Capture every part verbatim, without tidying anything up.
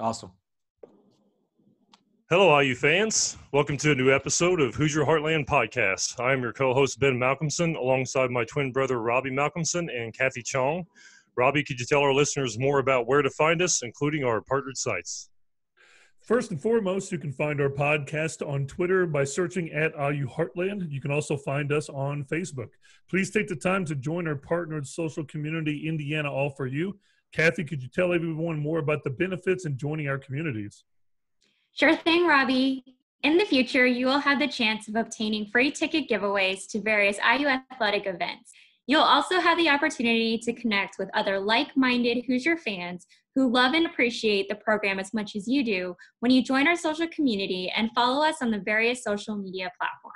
Awesome. Hello, all you fans. Welcome to a new episode of Hoosier Heartland Podcast. I am your co-host, Ben Malcolmson, alongside my twin brother, Robbie Malcolmson, and Kathy Chong. Robbie, could you tell our listeners more about where to find us, including our partnered sites? First and foremost, you can find our podcast on Twitter by searching at I U Heartland. You can also find us on Facebook. Please take the time to join our partnered social community, Indiana All For You. Kathy, could you tell everyone more about the benefits in joining our communities? Sure thing, Robbie. In the future, you will have the chance of obtaining free ticket giveaways to various I U athletic events. You'll also have the opportunity to connect with other like-minded Hoosier fans who love and appreciate the program as much as you do when you join our social community and follow us on the various social media platforms.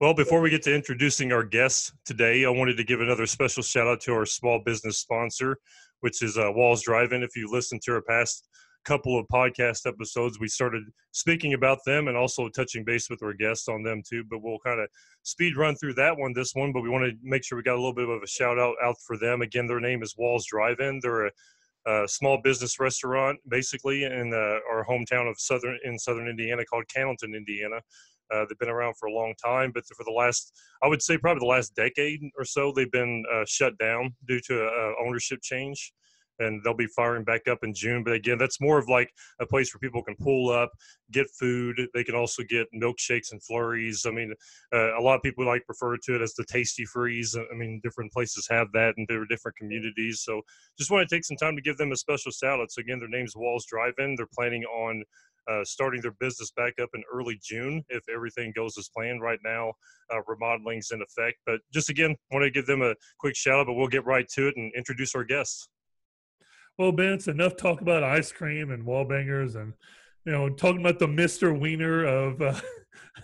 Well, before we get to introducing our guests today, I wanted to give another special shout out to our small business sponsor, which is uh, Walls Drive-In. If you listen to our past couple of podcast episodes, we started speaking about them and also touching base with our guests on them too, but we'll kind of speed run through that one, this one, but we want to make sure we got a little bit of a shout out out for them. Again, their name is Walls Drive-In. They're a Uh, small business restaurant, basically, in uh, our hometown of southern in southern Indiana called Cannington, Indiana. Uh, they've been around for a long time, but for the last, I would say probably the last decade or so, they've been uh, shut down due to uh, ownership change, and they'll be firing back up in June. But again, that's more of like a place where people can pull up, get food. They can also get milkshakes and flurries. I mean, uh, a lot of people like refer to it as the Tasty Freeze. I mean, different places have that in their different communities. So just want to take some time to give them a special shout out. So again, their name's Walls Drive-In. They're planning on Uh, starting their business back up in early June if everything goes as planned. Right now, uh, remodeling's in effect. But just again, want to give them a quick shout out, but we'll get right to it and introduce our guests. Well, Ben, it's enough talk about ice cream and wall bangers and, you know, talking about the Mister Wiener of uh,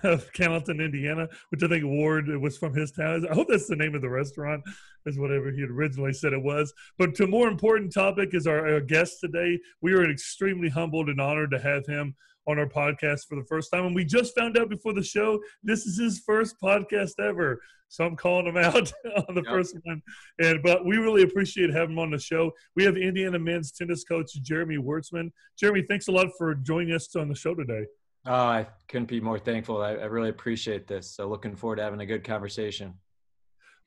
of Cannington, Indiana, which I think Ward was from his town. I hope that's the name of the restaurant, is whatever he had originally said it was. But to more important topic is our, our guest today. We are extremely humbled and honored to have him on our podcast for the first time. And we just found out before the show, this is his first podcast ever. So I'm calling him out on the yep. first one. And But we really appreciate having him on the show. We have Indiana men's tennis coach Jeremy Wurtzman. Jeremy, thanks a lot for joining us on the show today. Oh, I couldn't be more thankful. I, I really appreciate this. So looking forward to having a good conversation.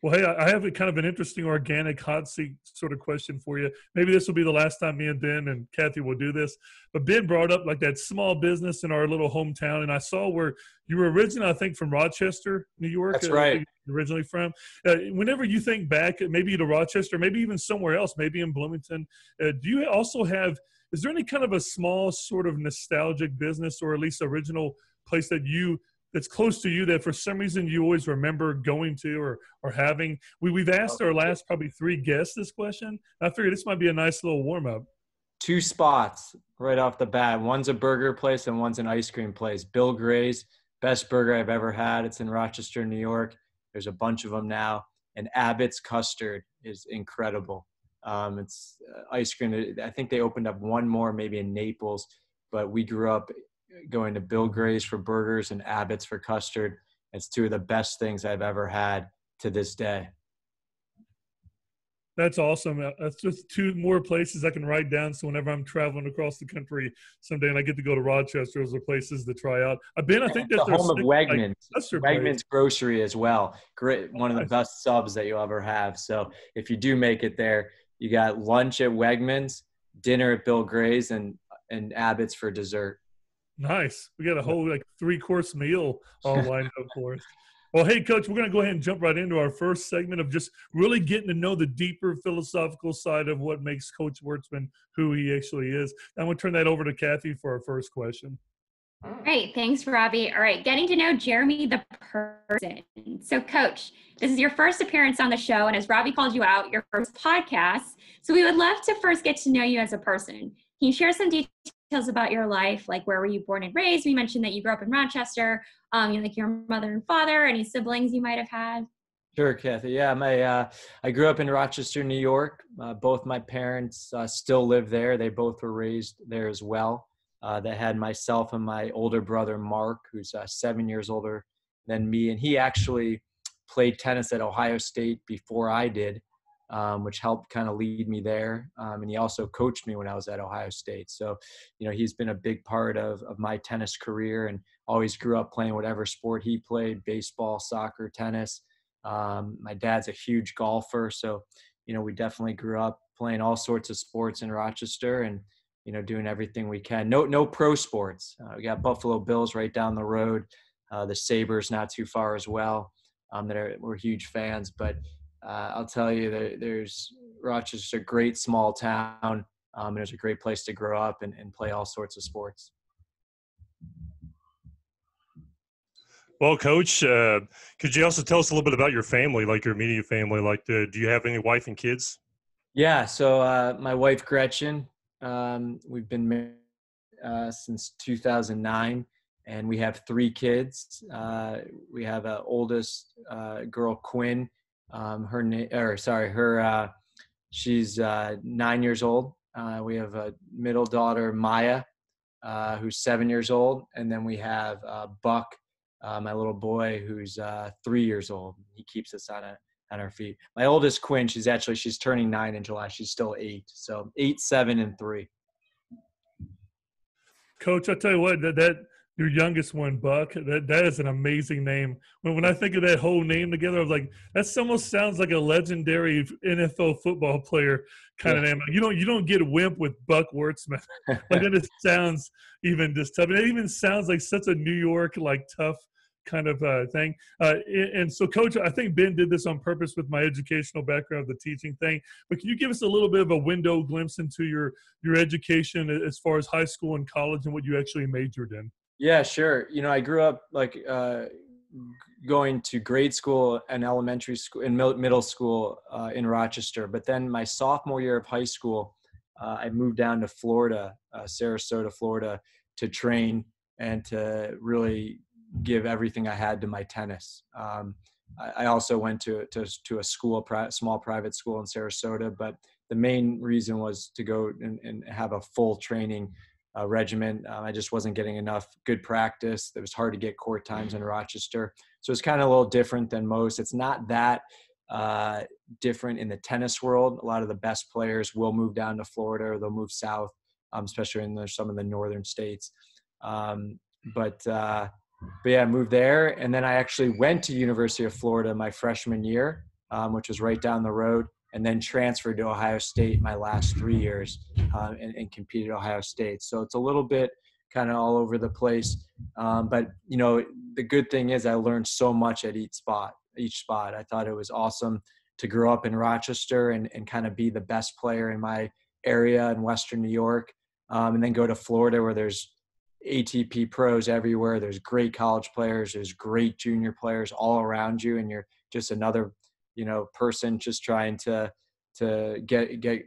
Well, hey, I have a kind of an interesting organic hot seat sort of question for you. Maybe this will be the last time me and Ben and Kathy will do this. But Ben brought up like that small business in our little hometown, and I saw where you were originally, I think, from Rochester, New York. That's right. Originally from. Uh, whenever you think back, maybe to Rochester, maybe even somewhere else, maybe in Bloomington, uh, do you also have – is there any kind of a small sort of nostalgic business or at least original place that you – that's close to you that for some reason you always remember going to or or having? We, we've asked our last probably three guests this question. I figured this might be a nice little warm-up. Two spots right off the bat. One's a burger place and one's an ice cream place. Bill Gray's, best burger I've ever had. It's in Rochester, New York. There's a bunch of them now. And Abbott's custard is incredible. Um, it's ice cream. I think they opened up one more maybe in Naples, but we grew up going to Bill Gray's for burgers and Abbott's for custard. It's two of the best things I've ever had to this day. That's awesome. That's just two more places I can write down. So whenever I'm traveling across the country someday and I get to go to Rochester, those are places to try out. I've been, I think that's the home of Wegmans. Like Wegmans grocery as well. Great. One of the best subs that you'll ever have. So if you do make it there, you got lunch at Wegmans, dinner at Bill Gray's, and, and Abbott's for dessert. Nice. We got a whole like three-course meal all lined up for us. Well, hey, Coach, we're going to go ahead and jump right into our first segment of just really getting to know the deeper philosophical side of what makes Coach Wurtzman who he actually is. I'm going to turn that over to Kathy for our first question. Great. Thanks, Robbie. All right. Getting to know Jeremy the person. So, Coach, this is your first appearance on the show, and as Robbie called you out, your first podcast. So we would love to first get to know you as a person. Can you share some details about your life, like where were you born and raised? We mentioned that you grew up in Rochester, um, you know, like your mother and father, any siblings you might have had? Sure, Kathy. Yeah, my uh, I grew up in Rochester, New York. Uh, both my parents uh, still live there. They both were raised there as well. Uh, they had myself and my older brother, Mark, who's uh, seven years older than me. And he actually played tennis at Ohio State before I did. um, which helped kind of lead me there. Um, and he also coached me when I was at Ohio State. So, you know, he's been a big part of, of my tennis career, and always grew up playing whatever sport he played, baseball, soccer, tennis. Um, my dad's a huge golfer. So, you know, we definitely grew up playing all sorts of sports in Rochester, and, you know, doing everything we can. No, no pro sports. Uh, we got Buffalo Bills right down the road. Uh, the Sabres not too far as well. Um, that are, we're huge fans, but uh, I'll tell you, there, there's Rochester's a great small town, um, and it's a great place to grow up and, and play all sorts of sports. Well, Coach, uh, could you also tell us a little bit about your family, like your immediate family? Like, the, do you have any wife and kids? Yeah, so uh, my wife, Gretchen, um, we've been married uh, since two thousand nine, and we have three kids. Uh, we have an oldest uh, girl, Quinn. Um, her name, or sorry, her uh, she's uh, nine years old. Uh, we have a middle daughter, Maya, uh, who's seven years old, and then we have uh, Buck. Uh, my little boy, who's uh, three years old. He keeps us on, a, on our feet. My oldest, Quinn, she's actually, she's turning nine in July. She's still eight. So eight, seven, and three. Coach, I'll tell you what, that, that your youngest one, Buck, that, that is an amazing name. When, when I think of that whole name together, I was like, that almost sounds like a legendary N F L football player kind yeah. of name. Like, you don't you don't get wimp with Buck Wurtzman. Like, that just sounds even just tough. And it even sounds like such a New York, like, tough kind of uh, thing. Uh, and so, Coach, I think Ben did this on purpose with my educational background, the teaching thing. But can you give us a little bit of a window glimpse into your, your education as far as high school and college and what you actually majored in? Yeah, sure. You know, I grew up, like, uh, going to grade school and elementary school and middle school uh, in Rochester. But then my sophomore year of high school, uh, I moved down to Florida, uh, Sarasota, Florida, to train and to really give everything I had to my tennis. Um, I, I also went to to, to a school, pri- small private school in Sarasota, but the main reason was to go and, and have a full training Uh, regimen. Um, I just wasn't getting enough good practice. It was hard to get court times in Rochester. So it's kind of a little different than most. It's not that uh, different in the tennis world. A lot of the best players will move down to Florida, or they'll move south, um, especially in the, some of the northern states. Um, but, uh, but yeah, I moved there. And then I actually went to University of Florida my freshman year, um, which was right down the road, and then transferred to Ohio State my last three years uh, and, and competed at Ohio State. So it's a little bit kind of all over the place. Um, but, you know, the good thing is I learned so much at each spot. Each spot. I thought it was awesome to grow up in Rochester and, and kind of be the best player in my area in Western New York, um, and then go to Florida where there's A T P pros everywhere. There's great college players. There's great junior players all around you, and you're just another you know, person just trying to, to get, get,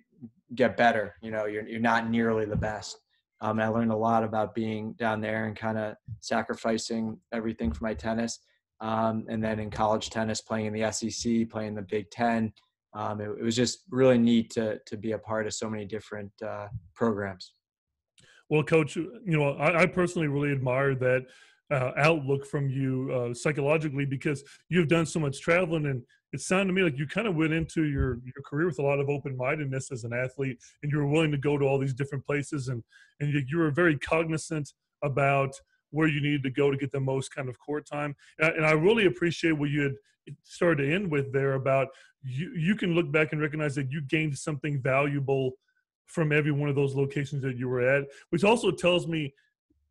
get better. You know, you're, you're not nearly the best. Um, and I learned a lot about being down there and kind of sacrificing everything for my tennis. Um, and then in college tennis, playing in the S E C, playing the Big Ten. Um, it, it was just really neat to, to be a part of so many different uh, programs. Well, Coach, you know, I, I personally really admire that uh, outlook from you uh, psychologically, because you've done so much traveling, and it sounded to me like you kind of went into your, your career with a lot of open-mindedness as an athlete, and you were willing to go to all these different places, and, and you, you were very cognizant about where you needed to go to get the most kind of court time. And I, and I really appreciate what you had started to end with there about you, you can look back and recognize that you gained something valuable from every one of those locations that you were at, which also tells me,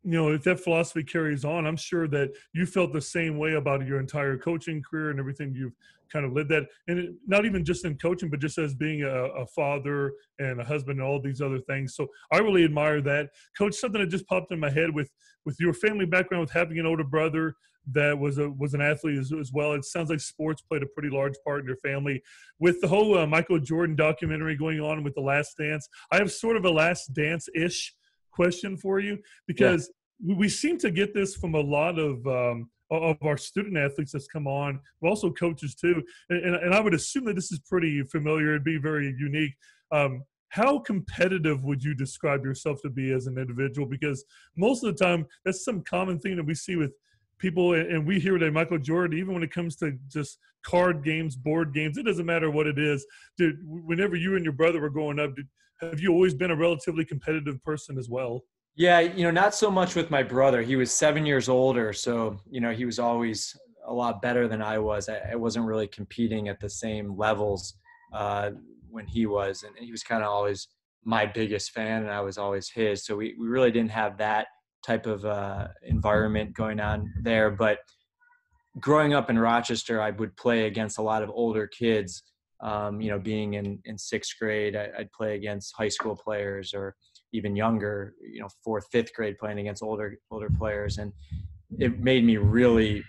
you know, if that philosophy carries on, I'm sure that you felt the same way about your entire coaching career and everything you've kind of lived that. And it, not even just in coaching, but just as being a, a father and a husband and all these other things. So I really admire that. Coach, something that just popped in my head with, with your family background, with having an older brother that was a, was an athlete as, as well. It sounds like sports played a pretty large part in your family. With the whole uh, Michael Jordan documentary going on with The Last Dance, I have sort of a Last Dance-ish question for you, because yeah. we seem to get this from a lot of um of our student athletes that's come on, but also coaches too, and, and I would assume that this is pretty familiar. It'd be very unique. Um how competitive would you describe yourself to be as an individual? Because most of the time that's some common thing that we see with people, and we hear today, Michael Jordan, even when it comes to just card games, board games, it doesn't matter what it is. Dude, whenever you and your brother were growing up, did, have you always been a relatively competitive person as well? Yeah, you know, not so much with my brother. He was seven years older, so, you know, he was always a lot better than I was. I, I wasn't really competing at the same levels uh, when he was, and he was kind of always my biggest fan, and I was always his. So we, we really didn't have that type of uh, environment going on there. But growing up in Rochester, I would play against a lot of older kids. Um, you know, being in, in sixth grade, I, I'd play against high school players, or even younger, you know, fourth, fifth grade, playing against older, older players. And it made me really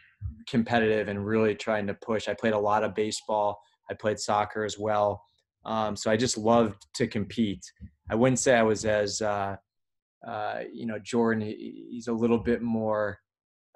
competitive and really trying to push. I played a lot of baseball. I played soccer as well. Um, so I just loved to compete. I wouldn't say I was as, uh, uh, you know, Jordan, he, he's a little bit more,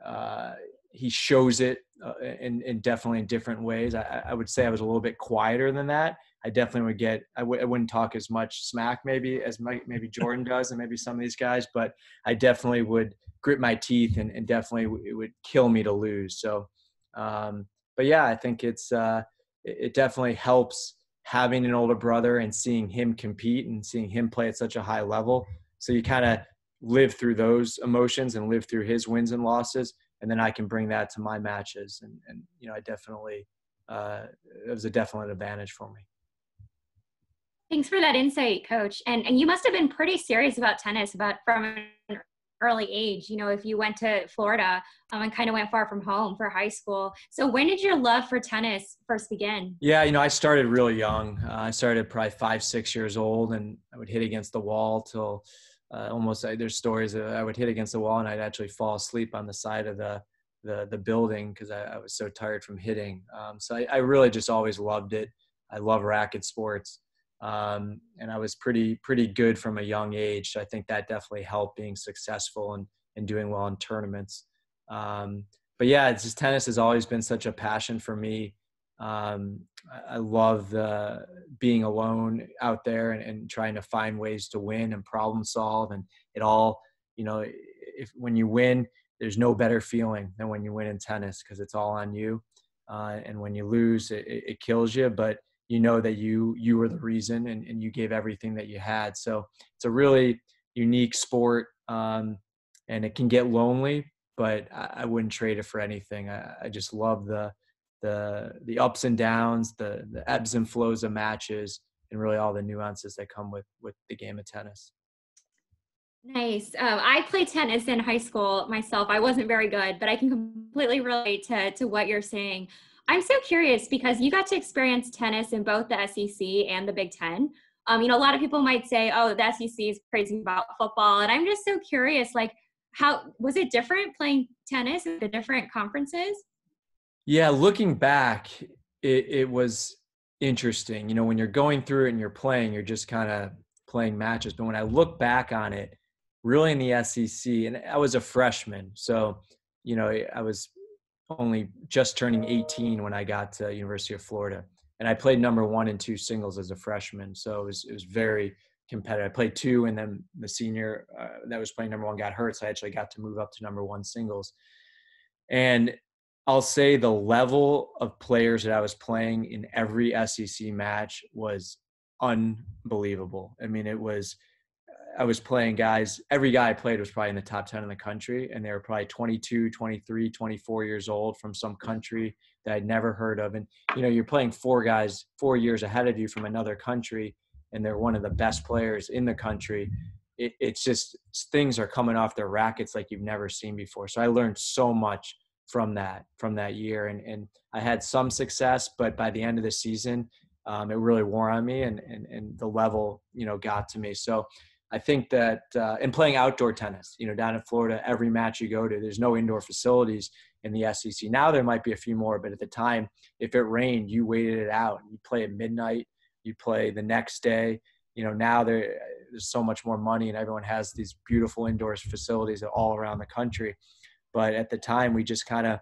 uh, he shows it uh, in, in definitely in different ways. I, I would say I was a little bit quieter than that. I definitely would get, I, w- I wouldn't talk as much smack maybe as my, maybe Jordan does and maybe some of these guys, but I definitely would grit my teeth and, and definitely w- it would kill me to lose. So, um, but yeah, I think it's, uh, it, it definitely helps having an older brother and seeing him compete and seeing him play at such a high level. So you kind of live through those emotions and live through his wins and losses. And then I can bring that to my matches. And, and you know, I definitely, uh, it was a definite advantage for me. Thanks for that insight, Coach. And and you must have been pretty serious about tennis about from an early age, you know, if you went to Florida um, and kind of went far from home for high school. So when did your love for tennis first begin? Yeah, you know, I started really young. Uh, I started probably five, six years old, and I would hit against the wall till uh, almost uh, there's stories that I would hit against the wall and I'd actually fall asleep on the side of the, the, the building because I, I was so tired from hitting. Um, so I, I really just always loved it. I love racket sports. Um, and I was pretty, pretty good from a young age. So I think that definitely helped being successful and, and doing well in tournaments. Um, but yeah, it's just tennis has always been such a passion for me. Um, I, I love the being alone out there and, and trying to find ways to win and problem solve. And it all, you know, if, when you win, there's no better feeling than when you win in tennis, cause it's all on you. Uh, and when you lose, it, it kills you, but you know that you you were the reason and, and you gave everything that you had. So it's a really unique sport, um, and it can get lonely, but I, I wouldn't trade it for anything. I, I just love the the the ups and downs, the, the ebbs and flows of matches, and really all the nuances that come with, with the game of tennis. Nice. Um, I played tennis in high school myself. I wasn't very good, but I can completely relate to to what you're saying. I'm so curious because you got to experience tennis in both the S E C and the Big Ten. Um, you know, a lot of people might say, oh, the S E C is crazy about football. And I'm just so curious, like, how was it different playing tennis in the different conferences? Yeah, looking back, it, it was interesting. You know, when you're going through it and you're playing, you're just kind of playing matches. But when I look back on it, really in the S E C, and I was a freshman. So, you know, I was only just turning eighteen when I got to University of Florida. And I played number one and two singles as a freshman. So it was, it was very competitive. I played two, and then the senior uh, that was playing number one got hurt. So I actually got to move up to number one singles. And I'll say the level of players that I was playing in every S E C match was unbelievable. I mean, it was, I was playing guys, every guy I played was probably in the top ten in the country, and they were probably twenty-two, twenty-three, twenty-four years old from some country that I'd never heard of. And, you know, you're playing four guys four years ahead of you from another country, and they're one of the best players in the country. It, it's just things are coming off their rackets like you've never seen before. So I learned so much from that, from that year. And, and I had some success, but by the end of the season, um, it really wore on me, and, and, and the level, you know, got to me. So I think that, uh, and playing outdoor tennis, you know, down in Florida, every match you go to, there's no indoor facilities in the S E C. Now there might be a few more, but at the time, if it rained, you waited it out. You play at midnight, you play the next day. You know, now there, there's so much more money, and everyone has these beautiful indoor facilities all around the country. But at the time, we just kind of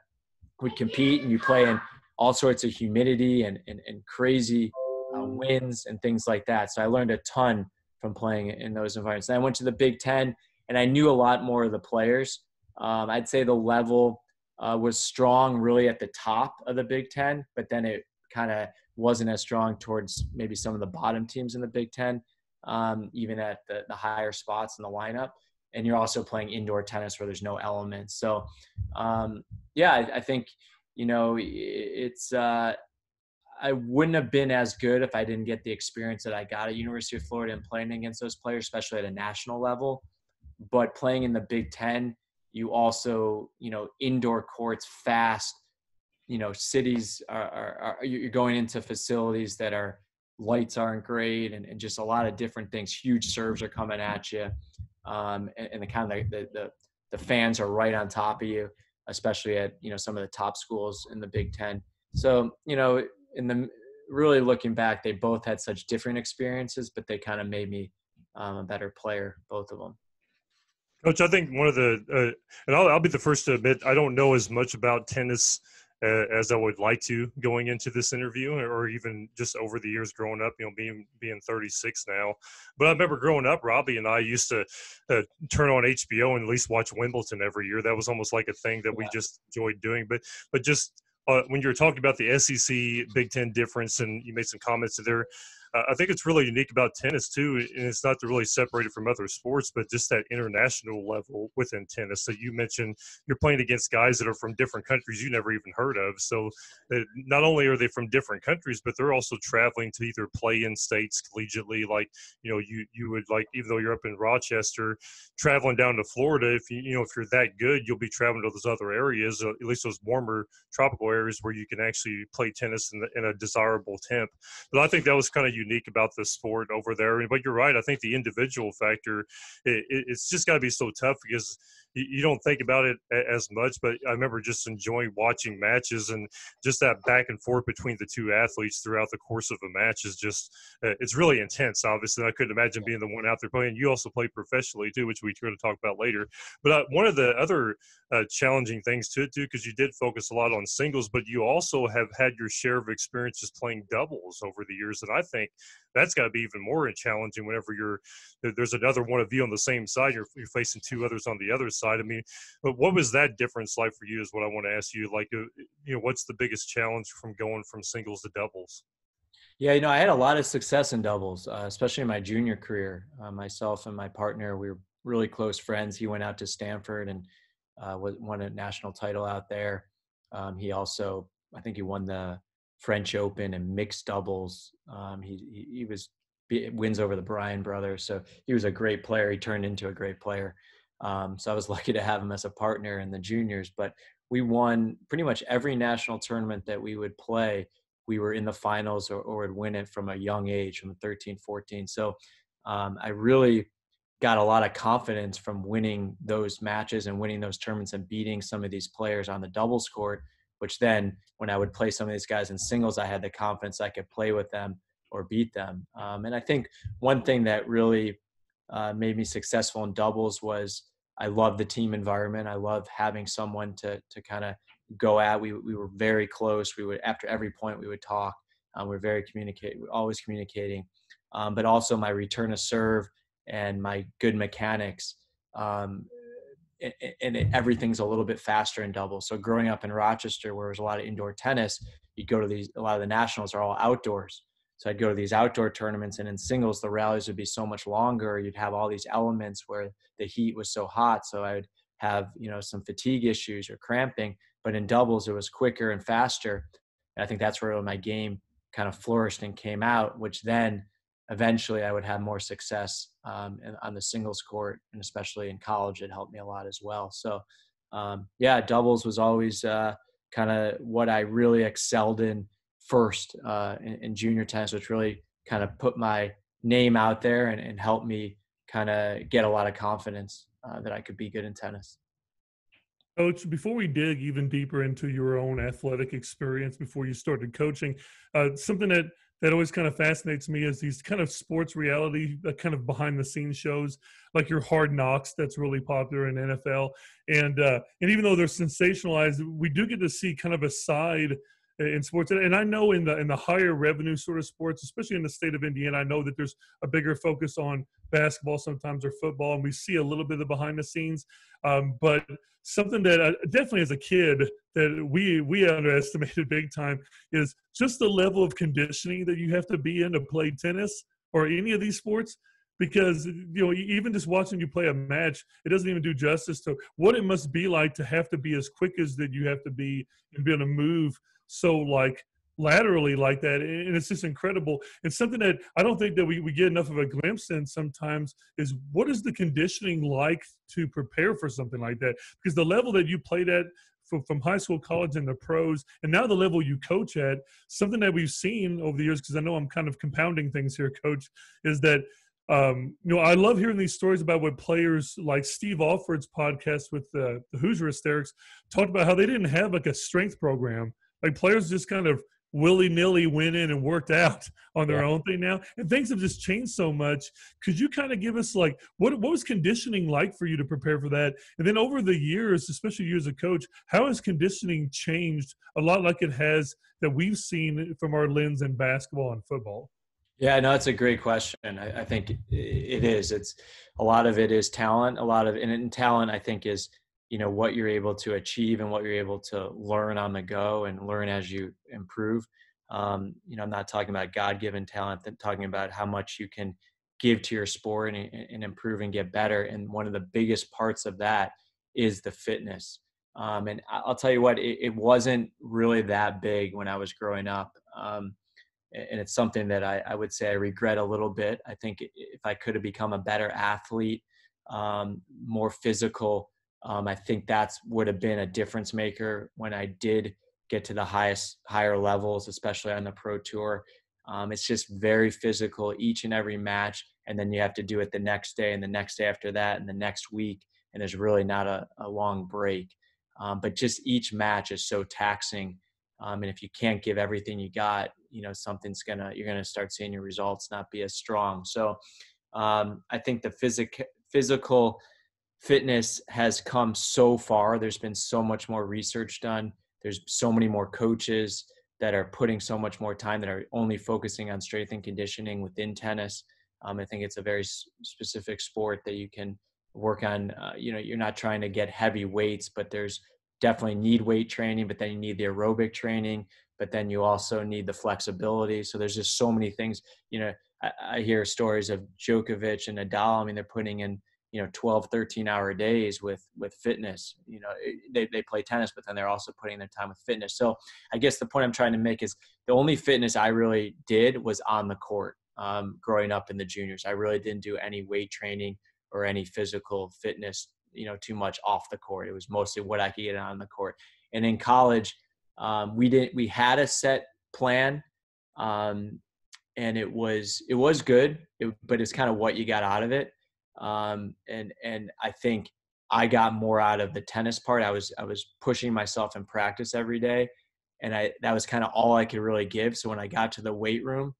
would compete, and you play in all sorts of humidity and, and, and crazy uh, winds and things like that. So I learned a ton from playing in those environments. Then I went to the Big Ten, and I knew a lot more of the players. Um, I'd say the level uh, was strong really at the top of the Big Ten, but then it kind of wasn't as strong towards maybe some of the bottom teams in the Big Ten, um, even at the, the higher spots in the lineup. And you're also playing indoor tennis where there's no elements. So, um, yeah, I, I think, you know, it's uh, I wouldn't have been as good if I didn't get the experience that I got at University of Florida and playing against those players, especially at a national level. But playing in the Big Ten, you also, you know, indoor courts, fast, you know, cities are, are, are you're going into facilities that are lights aren't great and, and just a lot of different things. Huge serves are coming at you. Um, and, and the kind of the, the, the fans are right on top of you, especially at, you know, some of the top schools in the Big Ten. So, you know, in the really looking back, they both had such different experiences, but they kind of made me um, a better player, both of them. Coach, I think one of the, uh, and I'll, I'll be the first to admit, I don't know as much about tennis uh, as I would like to going into this interview, or even just over the years growing up, you know, being being thirty-six now. But I remember growing up, Robbie and I used to uh, turn on H B O and at least watch Wimbledon every year. That was almost like a thing that yeah. we just enjoyed doing. But but just uh, when you were talking about the S E C Big Ten difference, and you made some comments there, I think it's really unique about tennis too, and it's not to really separate it from other sports, but just that international level within tennis. So you mentioned you're playing against guys that are from different countries you never even heard of. So not only are they from different countries, but they're also traveling to either play in states collegiately, like, you know, you you would like, even though you're up in Rochester, traveling down to Florida, if you, you know, if you're that good, you'll be traveling to those other areas, at least those warmer tropical areas where you can actually play tennis in, the, in a desirable temp. But I think that was kind of unique. unique about the sport over there. But you're right. I think the individual factor, it, it's just got to be so tough because you don't think about it as much. But I remember just enjoying watching matches, and just that back and forth between the two athletes throughout the course of a match is just, uh, it's really intense, obviously. I couldn't imagine being the one out there playing. You also play professionally too, which we're going to talk about later. But uh, one of the other uh, challenging things too, too, because you did focus a lot on singles, but you also have had your share of experiences playing doubles over the years. And I think that's got to be even more challenging whenever you're, there's another one of you on the same side, you're, you're facing two others on the other side. I mean, but what was that difference like for you is what I want to ask you. Like, you know, what's the biggest challenge from going from singles to doubles? Yeah, you know, I had a lot of success in doubles, uh, especially in my junior career. Uh, myself and my partner, we were really close friends. He went out to Stanford and uh, won a national title out there. Um, he also, I think he won the French Open and mixed doubles. Um, he, he was wins over the Bryan brothers. So he was a great player. He turned into a great player. Um, so I was lucky to have him as a partner in the juniors, but we won pretty much every national tournament that we would play. We were in the finals or, or would win it from a young age, from thirteen, fourteen. So um, I really got a lot of confidence from winning those matches and winning those tournaments and beating some of these players on the doubles court, which then when I would play some of these guys in singles, I had the confidence I could play with them or beat them. Um, and I think one thing that really Uh, made me successful in doubles was I love the team environment. I love having someone to to kind of go at. We we were very close. We would after every point we would talk. Um, we we're very communicate. We we're always communicating. Um, but also my return to serve and my good mechanics. Um, and, and it, everything's a little bit faster in doubles. So growing up in Rochester, where there's a lot of indoor tennis, you go to these. A lot of the nationals are all outdoors. So I'd go to these outdoor tournaments, and in singles, the rallies would be so much longer. You'd have all these elements where the heat was so hot. So I would have, you know, some fatigue issues or cramping, but in doubles, it was quicker and faster. And I think that's where my game kind of flourished and came out, which then eventually I would have more success um, on the singles court. And especially in college, it helped me a lot as well. So um, yeah, doubles was always uh, kind of what I really excelled in. First uh, in, in junior tennis, which really kind of put my name out there and, and helped me kind of get a lot of confidence uh, that I could be good in tennis. Coach, before we dig even deeper into your own athletic experience before you started coaching, uh, something that, that always kind of fascinates me is these kind of sports reality, uh, kind of behind-the-scenes shows, like your Hard Knocks that's really popular in N F L. And, uh, and even though they're sensationalized, we do get to see kind of a side in sports. And I know in the in the higher revenue sort of sports, especially in the state of Indiana, I know that there's a bigger focus on basketball sometimes or football, and we see a little bit of behind the scenes. Um, but something that I, definitely as a kid that we we underestimated big time is just the level of conditioning that you have to be in to play tennis or any of these sports. Because, you know, even just watching you play a match, it doesn't even do justice to what it must be like to have to be as quick as that you have to be and be able to move so, like, laterally like that. And it's just incredible. And something that I don't think that we, we get enough of a glimpse in sometimes is what is the conditioning like to prepare for something like that? Because the level that you played at from, from high school, college, and the pros, and now the level you coach at, something that we've seen over the years, because I know I'm kind of compounding things here, Coach, is that – Um, you know, I love hearing these stories about what players like Steve Alford's podcast with the, the Hoosier Hysterics talked about, how they didn't have like a strength program. Like players just kind of willy-nilly went in and worked out on their yeah. own thing now. And things have just changed so much. Could you kind of give us like, what, what was conditioning like for you to prepare for that? And then over the years, especially you as a coach, how has conditioning changed a lot like it has that we've seen from our lens in basketball and football? Yeah, no, it's a great question. I, I think it is. It's a lot of it is talent. A lot of and in talent, I think, is you know what you're able to achieve and what you're able to learn on the go and learn as you improve. Um, you know, I'm not talking about God-given talent. I'm talking about how much you can give to your sport and, and improve and get better. And one of the biggest parts of that is the fitness. Um, and I'll tell you what, it, it wasn't really that big when I was growing up. Um, And it's something that I, I would say I regret a little bit. I think if I could have become a better athlete, um, more physical, um, I think that's would have been a difference maker when I did get to the highest, higher levels, especially on the pro tour. Um, it's just very physical each and every match. And then you have to do it the next day and the next day after that and the next week. And there's really not a, a long break. Um, but just each match is so taxing. Um, and if you can't give everything you got, you know, something's going to, you're going to start seeing your results not be as strong. So um, I think the physic, physical fitness has come so far. There's been so much more research done. There's so many more coaches that are putting so much more time that are only focusing on strength and conditioning within tennis. Um, I think it's a very s- specific sport that you can work on. Uh, you know, you're not trying to get heavy weights, but there's definitely need weight training, but then you need the aerobic training, but then you also need the flexibility. So there's just so many things, you know, I, I hear stories of Djokovic and Nadal. I mean, they're putting in, you know, twelve, thirteen hour days with, with fitness, you know, they, they play tennis, but then they're also putting their time with fitness. So I guess the point I'm trying to make is the only fitness I really did was on the court um, growing up in the juniors. I really didn't do any weight training or any physical fitness you know, too much off the court. It was mostly what I could get on the court. And in college, um, we didn't, we had a set plan. Um, and it was, it was good, it, but it's kind of what you got out of it. Um, and, and I think I got more out of the tennis part. I was, I was pushing myself in practice every day. And I, that was kind of all I could really give. So when I got to the weight room,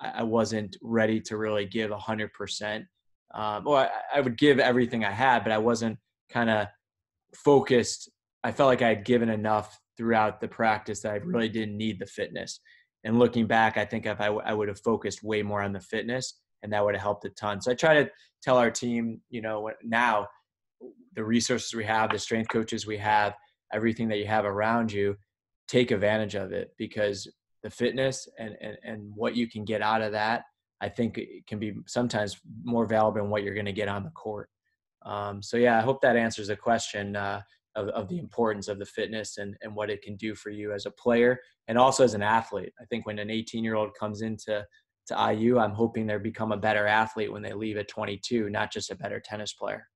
I, I wasn't ready to really give a hundred percent. Um, well, I, I would give everything I had, but I wasn't kind of focused. I felt like I had given enough throughout the practice that I really didn't need the fitness. And looking back, I think if I, I would have focused way more on the fitness, and that would have helped a ton. So I try to tell our team, you know, now the resources we have, the strength coaches we have, everything that you have around you, take advantage of it, because the fitness and, and, and what you can get out of that, I think it can be sometimes more valuable than what you're going to get on the court. Um, so yeah, I hope that answers the question uh, of, of the importance of the fitness and, and what it can do for you as a player and also as an athlete. I think when an eighteen year old comes into to I U, I'm hoping they become a better athlete when they leave at twenty-two, not just a better tennis player.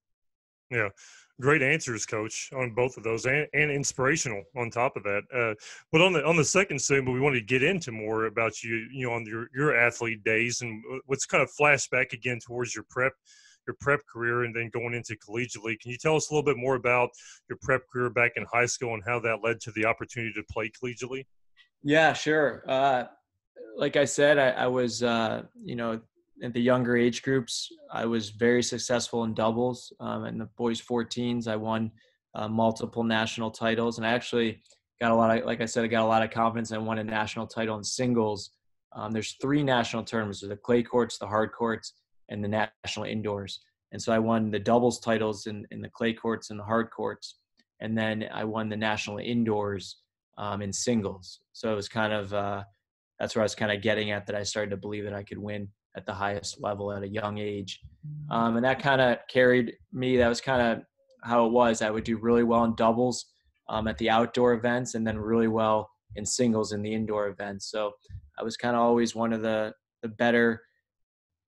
Yeah. Great answers, Coach, on both of those, and, and inspirational on top of that. Uh, but on the on the second segment, we wanted to get into more about you, you know, on your, your athlete days and what's kind of flashback again towards your prep, your prep career, and then going into collegiately. Can you tell us a little bit more about your prep career back in high school and how that led to the opportunity to play collegiately? Yeah, sure. Uh, like I said, I, I was, uh, you know, at the younger age groups, I was very successful in doubles. Um, in the boys fourteens, I won uh, multiple national titles. And I actually got a lot of, like I said, I got a lot of confidence. I won a national title in singles. Um, there's three national tournaments: so the clay courts, the hard courts, and the national indoors. And so I won the doubles titles in, in the clay courts and the hard courts. And then I won the national indoors um, in singles. So it was kind of, uh, that's where I was kind of getting at, that I started to believe that I could win at the highest level at a young age. Um, and that kind of carried me. That was kind of how it was. I would do really well in doubles um, at the outdoor events, and then really well in singles in the indoor events. So I was kind of always one of the, the better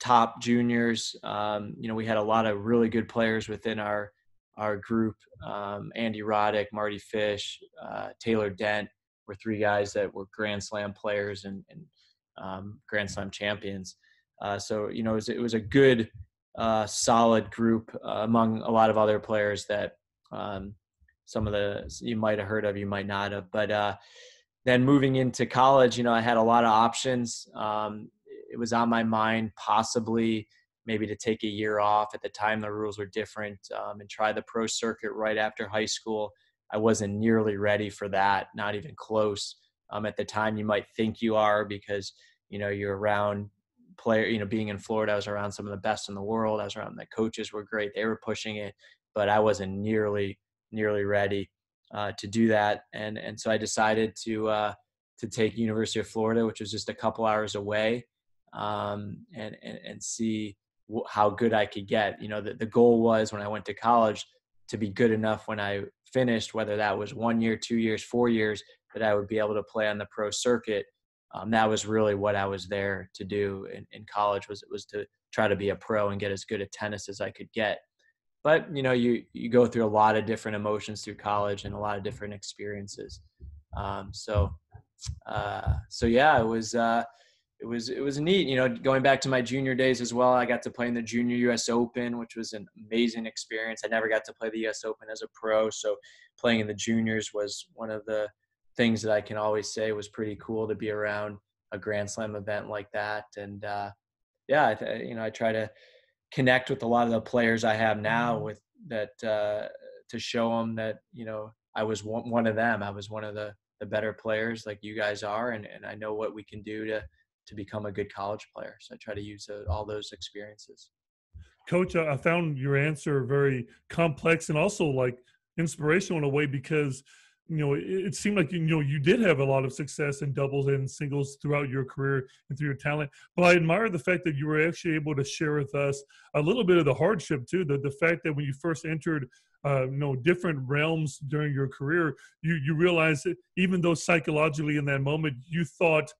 top juniors. Um, you know, we had a lot of really good players within our, our group. Um, Andy Roddick, Marty Fish, uh, Taylor Dent were three guys that were Grand Slam players and, and um, Grand Slam champions. Uh, so, you know, it was, it was a good, uh, solid group uh, among a lot of other players that um, some of the, you might've heard of, you might not have, but uh, then moving into college, you know, I had a lot of options. Um, it was on my mind possibly maybe to take a year off. At the time, the rules were different, um, and try the pro circuit right after high school. I wasn't nearly ready for that, not even close. Um, at the time, you might think you are, because, you know, you're around player, you know, being in Florida, I was around some of the best in the world. I was around, the coaches were great. They were pushing it, but I wasn't nearly, nearly ready uh, to do that. And, and so I decided to, uh, to take University of Florida, which was just a couple hours away, um, and, and, and see w- how good I could get. You know, the, the goal was, when I went to college, to be good enough when I finished, whether that was one year, two years, four years, that I would be able to play on the pro circuit. Um, that was really what I was there to do in, in college, was was to try to be a pro and get as good at tennis as I could get. But, you know, you, you go through a lot of different emotions through college and a lot of different experiences. Um, so, uh, so yeah, it was, uh, it was, it was neat, you know, going back to my junior days as well. I got to play in the junior U S Open, which was an amazing experience. I never got to play the U S Open as a pro. So playing in the juniors was one of the things that I can always say was pretty cool, to be around a Grand Slam event like that. And uh, yeah, I th- you know, I try to connect with a lot of the players I have now, with that, uh, to show them that, you know, I was one, one of them. I was one of the, the better players, like you guys are. And, and I know what we can do to, to become a good college player. So I try to use uh, all those experiences. Coach, I found your answer very complex and also like inspirational in a way, because you know, it seemed like, you know, you did have a lot of success in doubles and singles throughout your career and through your talent. But I admire the fact that you were actually able to share with us a little bit of the hardship too. The, the fact that when you first entered, uh, you know, different realms during your career, you, you realized that even though psychologically in that moment, you thought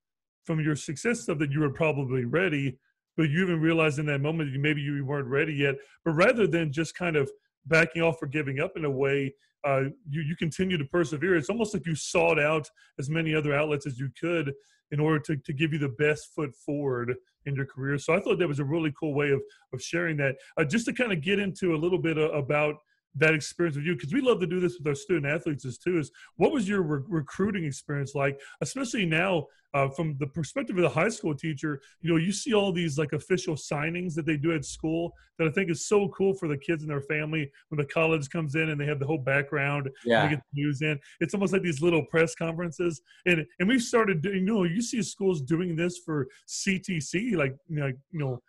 from your success stuff that you were probably ready, but you even realized in that moment that maybe you weren't ready yet. But rather than just kind of backing off or giving up in a way, uh, you, you continue to persevere. It's almost like you sought out as many other outlets as you could in order to, to give you the best foot forward in your career. So I thought that was a really cool way of, of sharing that. Uh, just to kind of get into a little bit of, about that experience with you, because we love to do this with our student athletes as too, is what was your re- recruiting experience like, especially now uh, from the perspective of the high school teacher? You know, you see all these like official signings that they do at school that I think is so cool for the kids and their family when the college comes in and they have the whole background, yeah. They get the news in. It's almost like these little press conferences. And and we've started doing, you know, you see schools doing this for C T C, like, like you know,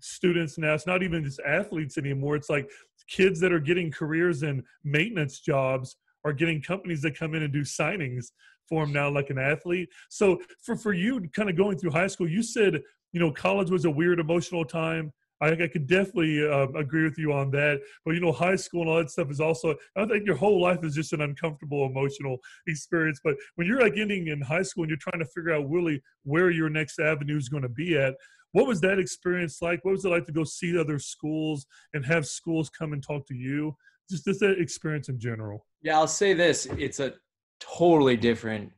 students now. It's not even just athletes anymore. It's like kids that are getting careers in maintenance jobs are getting companies that come in and do signings for them now, like an athlete. So for, for you kind of going through high school, you said, you know, college was a weird emotional time. I, I could definitely uh, agree with you on that. But, you know, high school and all that stuff is also, I think your whole life is just an uncomfortable emotional experience. But when you're like ending in high school and you're trying to figure out really where your next avenue is going to be at, what was that experience like? What was it like to go see other schools and have schools come and talk to you? Just this experience in general. Yeah, I'll say this. It's a totally different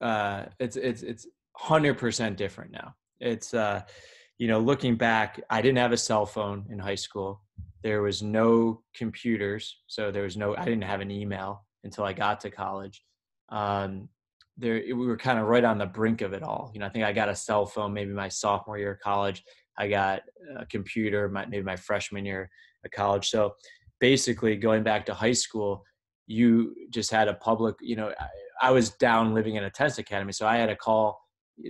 uh, – it's it's it's one hundred percent different now. It's, uh, you know, looking back, I didn't have a cell phone in high school. There was no computers, so there was no – I didn't have an email until I got to college. Um There, we were kind of right on the brink of it all. You know, I think I got a cell phone maybe my sophomore year of college. I got a computer my, maybe my freshman year of college. So basically going back to high school, you just had a public, you know, I, I was down living in a tennis academy. So I had to call,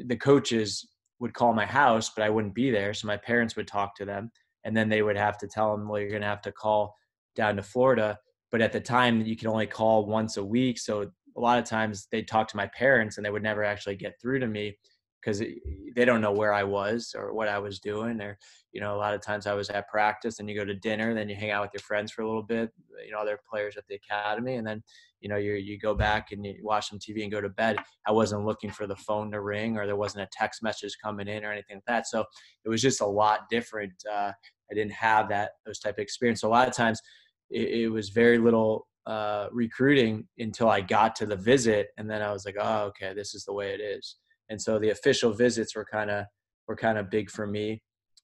the coaches would call my house, but I wouldn't be there. So my parents would talk to them, and then they would have to tell them, well, you're going to have to call down to Florida. But at the time, you could only call once a week. So a lot of times they'd talk to my parents and they would never actually get through to me, because they don't know where I was or what I was doing. Or, you know, a lot of times I was at practice, and you go to dinner, then you hang out with your friends for a little bit, you know, other players at the academy. And then, you know, you you go back and you watch some T V and go to bed. I wasn't looking for the phone to ring, or there wasn't a text message coming in or anything like that. So it was just a lot different. Uh, I didn't have that, those type of experience. So a lot of times it, it was very little uh, recruiting until I got to the visit. And then I was like, oh, okay, this is the way it is. And so the official visits were kind of were kind of big for me,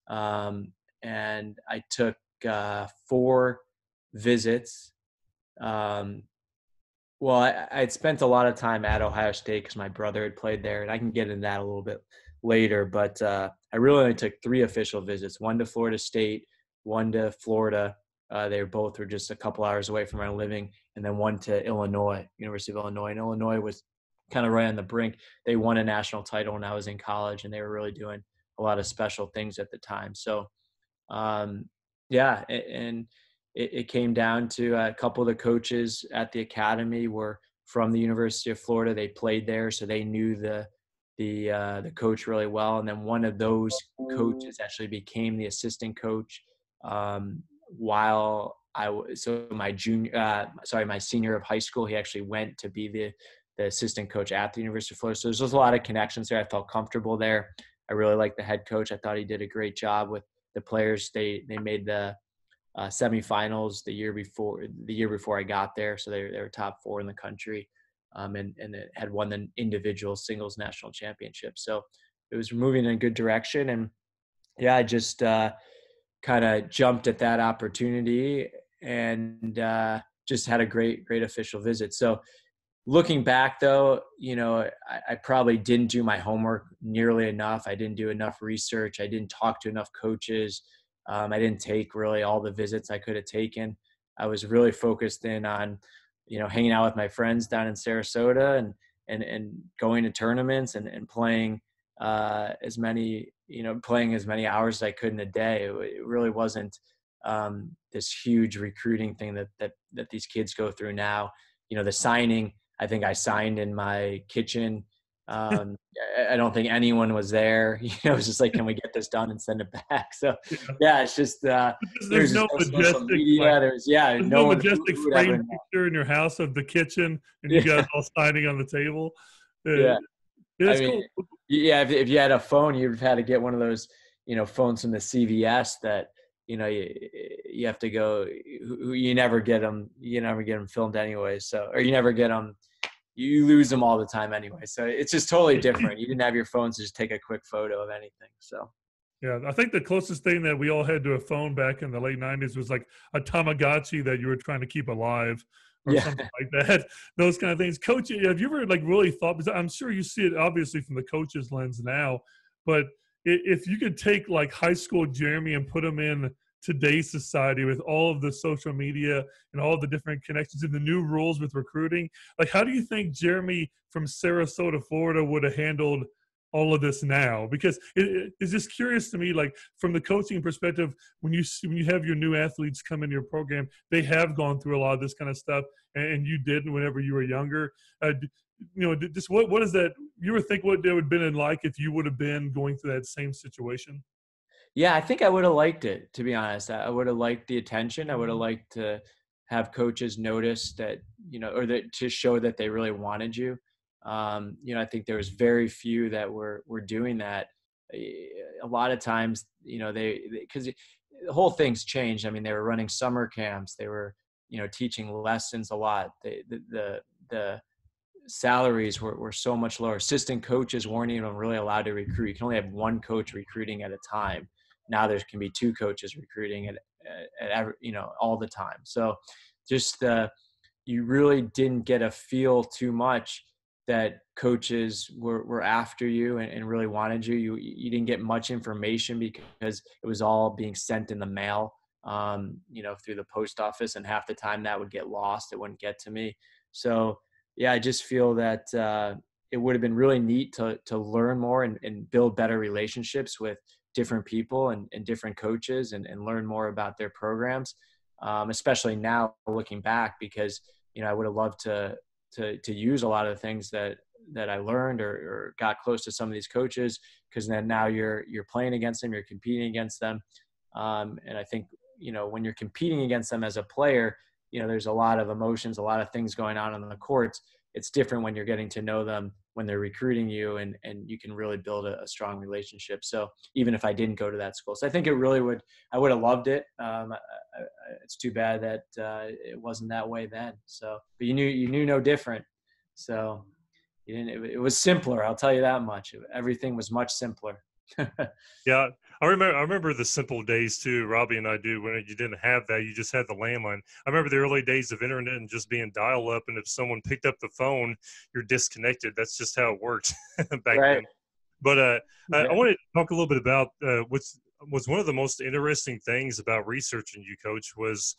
um, and I took uh, four visits. Um, well, I, I'd spent a lot of time at Ohio State because my brother had played there, and I can get into that a little bit later. But uh, I really only took three official visits: one to Florida State, one to Florida. Uh, they were both were just a couple hours away from where I'm living, and then one to Illinois, University of Illinois. And Illinois was kind of right on the brink. They won a national title when I was in college, and they were really doing a lot of special things at the time. So, um, yeah, and it, it came down to a couple of the coaches at the academy were from the University of Florida. They played there, so they knew the the uh, the coach really well. And then one of those coaches actually became the assistant coach um, while I was, so my junior, uh, sorry, my senior of high school, he actually went to be the the assistant coach at the University of Florida. So there's just a lot of connections there. I felt comfortable there. I really liked the head coach. I thought he did a great job with the players. They they made the uh, semifinals the year before the year before I got there. So they, they were top four in the country, um, and, and it had won the individual singles national championship. So it was moving in a good direction. And yeah, I just uh, kind of jumped at that opportunity and uh, just had a great, great official visit. So looking back though, you know, I, I probably didn't do my homework nearly enough. I didn't do enough research. I didn't talk to enough coaches. Um, I didn't take really all the visits I could have taken. I was really focused in on, you know, hanging out with my friends down in Sarasota and, and, and going to tournaments and, and playing uh, as many, you know, playing as many hours as I could in a day. It, it really wasn't um, this huge recruiting thing that, that, that these kids go through now. You know, the signing, I think I signed in my kitchen. Um, I don't think anyone was there. You know, it was just like, can we get this done and send it back? So yeah, yeah it's just, uh, there's, there's no, no majestic, media, there's, yeah, there's no, no majestic frame picture in your house of the kitchen and you guys all signing on the table. Yeah. Yeah, I mean, cool. yeah if, if you had a phone, you'd had to get one of those, you know, phones from the C V S that, you know, you, you have to go, you never get them, you never get them filmed anyway. So, or you never get them, you lose them all the time anyway. So it's just totally different. You didn't have your phone to just take a quick photo of anything. So, yeah, I think the closest thing that we all had to a phone back in the late nineties was like a Tamagotchi that you were trying to keep alive or yeah. something like that. Those kind of things. Coach, have you ever like really thought, because I'm sure you see it obviously from the coach's lens now, but if you could take like high school Jeremy and put him in today's society with all of the social media and all the different connections and the new rules with recruiting, like how do you think Jeremy from Sarasota, Florida would have handled all of this now? Because it, it, it's just curious to me, like from the coaching perspective, when you when you have your new athletes come into your program, they have gone through a lot of this kind of stuff and, and you didn't whenever you were younger. Uh, you know, just what, what is that, you were thinking what it would have been like if you would have been going through that same situation? Yeah, I think I would have liked it, to be honest. I would have liked the attention. I would have liked to have coaches notice that, you know, or that to show that they really wanted you. Um, you know, I think there was very few that were, were doing that. A lot of times, you know, they, because the whole thing's changed. I mean, they were running summer camps. They were, you know, teaching lessons a lot. They, the, the, the, salaries were, were so much lower. Assistant coaches weren't even really allowed to recruit. You can only have one coach recruiting at a time. Now there can be two coaches recruiting at, at, at every, you know, all the time. So just uh, you really didn't get a feel too much that coaches were, were after you and, and really wanted you. you. You didn't get much information because it was all being sent in the mail, um, you know, through the post office. And half the time that would get lost. It wouldn't get to me. So yeah, I just feel that uh, it would have been really neat to to learn more and, and build better relationships with different people and, and different coaches and, and learn more about their programs, um, especially now looking back, because, you know, I would have loved to to to use a lot of the things that that I learned or, or got close to some of these coaches, because then now you're you're playing against them, you're competing against them. Um, and I think, you know, when you're competing against them as a player, you know, there's a lot of emotions, a lot of things going on on the courts. It's different when you're getting to know them, when they're recruiting you, and, and you can really build a, a strong relationship. So even if I didn't go to that school, so I think it really would, I would have loved it. Um, I, I, it's too bad that uh, it wasn't that way then. So, but you knew, you knew no different. So you didn't, it, it was simpler. I'll tell you that much. Everything was much simpler. Yeah. I remember, I remember the simple days too, Robbie and I do, when you didn't have that, you just had the landline. I remember the early days of internet and just being dial up. And if someone picked up the phone, you're disconnected. That's just how it worked back right. then. But uh, yeah. I, I wanted to talk a little bit about uh, what's, what's one of the most interesting things about researching you, Coach, was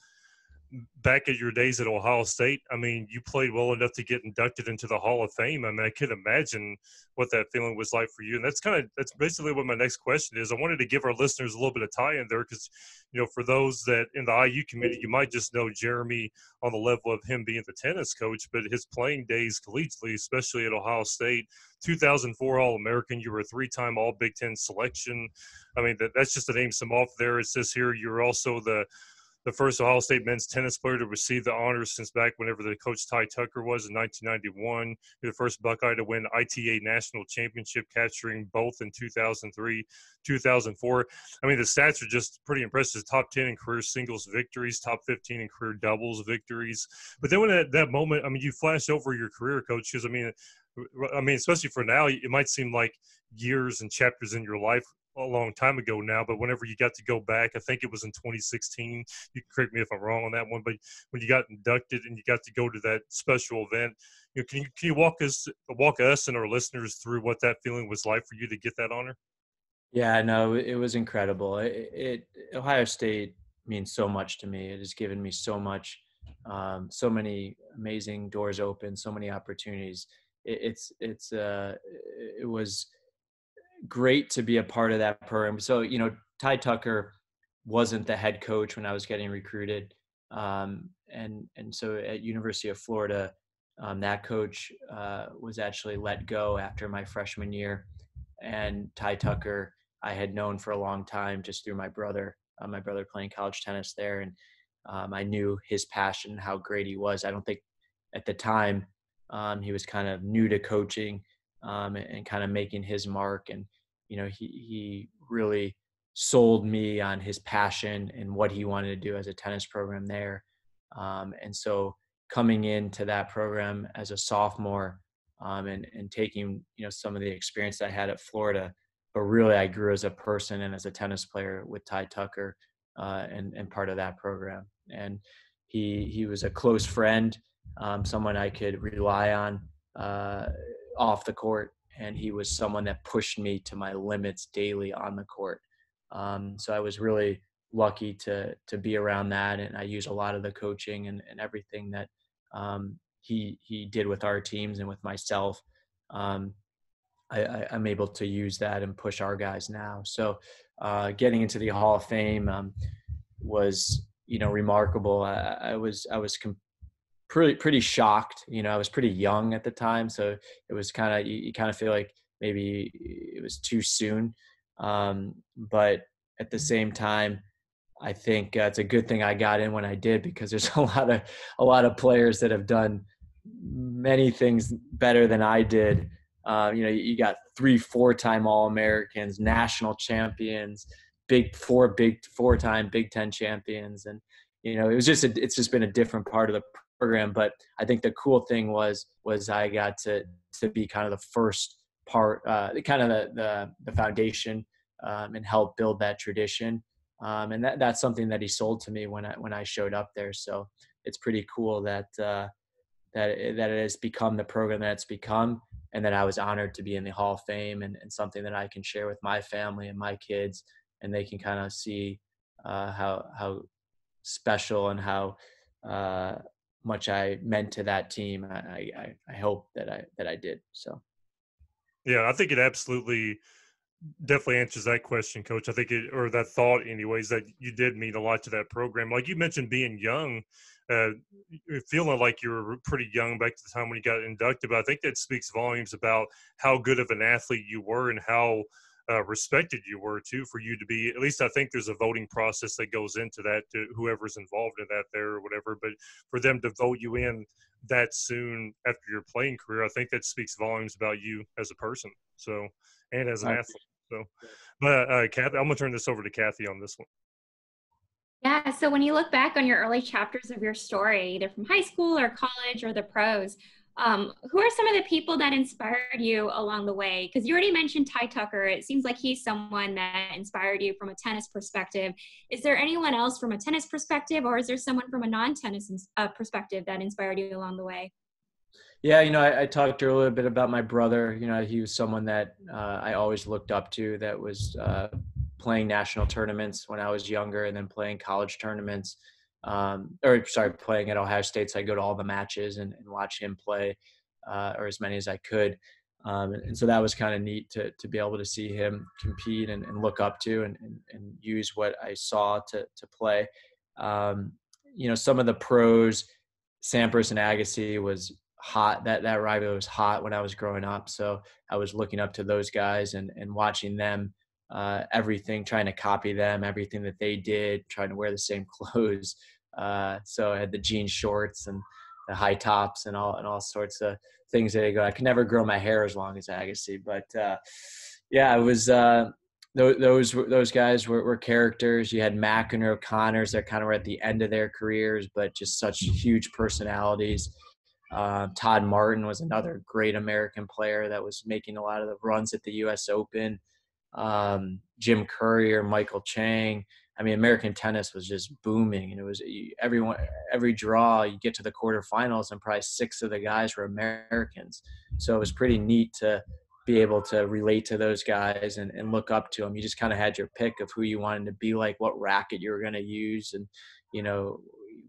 back at your days at Ohio State. I mean, you played well enough to get inducted into the Hall of Fame. I mean, I could imagine what that feeling was like for you. And that's kind of, that's basically what my next question is. I wanted to give our listeners a little bit of tie in there, because, you know, for those that in the I U community, you might just know Jeremy on the level of him being the tennis coach, but his playing days collegiately, especially at Ohio State, two thousand four All-American, you were a three-time All-Big Ten selection. I mean, that, that's just to name some off there. It says here you're also the the first Ohio State men's tennis player to receive the honors since back whenever the coach Ty Tucker was in nineteen ninety-one. You're the first Buckeye to win I T A National Championship, capturing both in two thousand three, two thousand four. I mean, the stats are just pretty impressive. Top ten in career singles victories, top fifteen in career doubles victories. But then when at that moment, I mean, you flash over your career, Coach, because, I mean, I mean, especially for now, it might seem like years and chapters in your life a long time ago now, but whenever you got to go back, I think it was in twenty sixteen, you can correct me if I'm wrong on that one, but when you got inducted and you got to go to that special event, you know, can you can you walk us walk us and our listeners through what that feeling was like for you to get that honor? Yeah, no, it was incredible. It, it Ohio State means so much to me. It has given me so much, um, so many amazing doors open, so many opportunities. It, it's it's uh, it was great to be a part of that program. So, you know, Ty Tucker wasn't the head coach when I was getting recruited. Um, and, and so at University of Florida, um, that coach uh, was actually let go after my freshman year. And Ty Tucker, I had known for a long time just through my brother, uh, my brother playing college tennis there. And um, I knew his passion, how great he was. I don't think at the time um, he was kind of new to coaching, Um, and, and kind of making his mark. And, you know, he, he really sold me on his passion and what he wanted to do as a tennis program there. Um, and so coming into that program as a sophomore um, and, and taking, you know, some of the experience I had at Florida, but really I grew as a person and as a tennis player with Ty Tucker uh, and, and part of that program. And he, he was a close friend, um, someone I could rely on, uh, off the court, and he was someone that pushed me to my limits daily on the court. Um, so I was really lucky to to be around that, and I use a lot of the coaching and, and everything that um, he he did with our teams and with myself. Um, I, I, I'm able to use that and push our guys now. So uh, getting into the Hall of Fame um, was, you know, remarkable. I, I was I was comp- pretty, pretty shocked. You know, I was pretty young at the time. So it was kind of, you, you kind of feel like maybe it was too soon. Um, but at the same time, I think uh, it's a good thing I got in when I did, because there's a lot of, a lot of players that have done many things better than I did. Uh, you know, you got three, four time All-Americans, national champions, big four, big four time Big Ten champions. And, you know, it was just, a, it's just been a different part of the program. But I think the cool thing was was I got to to be kind of the first part, uh, kind of the the, the foundation, um, and help build that tradition. Um, and that that's something that he sold to me when I when I showed up there. So it's pretty cool that uh, that it, that it has become the program that it's become, and that I was honored to be in the Hall of Fame, and, and something that I can share with my family and my kids, and they can kind of see uh, how how special and how uh, much I meant to that team. I, I, I hope that I, that I did. So. Yeah, I think it absolutely definitely answers that question, Coach. I think it, or that thought anyways, that you did mean a lot to that program. Like you mentioned being young, uh, feeling like you were pretty young back to the time when you got inducted. But I think that speaks volumes about how good of an athlete you were and how uh, respected you were too, for you to be, at least I think there's a voting process that goes into that to whoever's involved in that there or whatever, but for them to vote you in that soon after your playing career, I think that speaks volumes about you as a person. So, and as an athlete. So, but uh, Kathy, I'm going to turn this over to Kathy on this one. Yeah. So when you look back on your early chapters of your story, either from high school or college or the pros, um, who are some of the people that inspired you along the way? Because you already mentioned Ty Tucker. It seems like he's someone that inspired you from a tennis perspective. Is there anyone else from a tennis perspective, or is there someone from a non-tennis uh, perspective that inspired you along the way? Yeah, you know, I, I talked a little bit about my brother. You know, he was someone that uh, I always looked up to, that was uh, playing national tournaments when I was younger, and then playing college tournaments, um, or sorry, playing at Ohio State. So I'd go to all the matches and, and watch him play, uh, or as many as I could. Um, and, and so that was kind of neat to to be able to see him compete and, and look up to and, and, and use what I saw to, to play. Um, you know, some of the pros, Sampras and Agassi was hot. That that rivalry was hot when I was growing up, so I was looking up to those guys and and watching them, uh everything, trying to copy them, everything that they did, trying to wear the same clothes. Uh so I had the jean shorts and the high tops and all and all sorts of things that I go. I could never grow my hair as long as Agassi, but uh yeah, I was uh th- those those guys were, were characters. You had Mac and O'Connor's that kind of were at the end of their careers, but just such huge personalities. Uh, Todd Martin was another great American player that was making a lot of the runs at the U S Open. Um, Jim Courier, Michael Chang. I mean, American tennis was just booming, and it was everyone. Every draw, you get to the quarterfinals, and probably six of the guys were Americans. So it was pretty neat to be able to relate to those guys and, and look up to them. You just kind of had your pick of who you wanted to be like, what racket you were going to use, and you know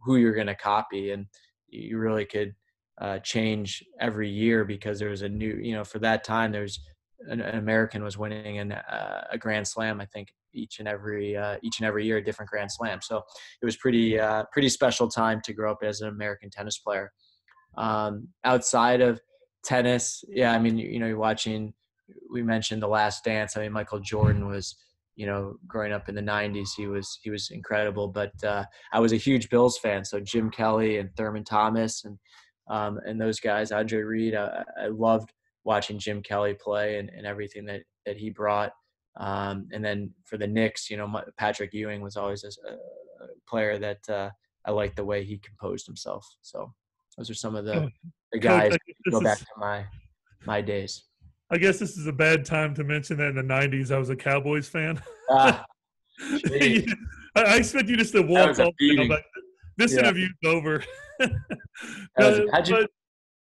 who you're going to copy, and you really could. Uh, change every year because there was a new, you know, for that time, there's an, an American was winning an, uh, a Grand Slam, I think each and every, uh, each and every year, a different Grand Slam. So it was pretty, uh, pretty special time to grow up as an American tennis player. Um, outside of tennis. Yeah. I mean, you, you know, you're watching, we mentioned The Last Dance. I mean, Michael Jordan was, you know, growing up in the nineties, he was, he was incredible, but uh, I was a huge Bills fan. So Jim Kelly and Thurman Thomas and, Um, and those guys, Andre Reed, I, I loved watching Jim Kelly play and, and everything that, that he brought. Um, and then for the Knicks, you know, my, Patrick Ewing was always a, a player that uh, I liked the way he composed himself. So those are some of the, the guys that go back to my my days. I guess this is a bad time to mention that in the nineties I was a Cowboys fan. Ah, I, I expect you just to walk off and back. This yeah. interview's over. How'd you but,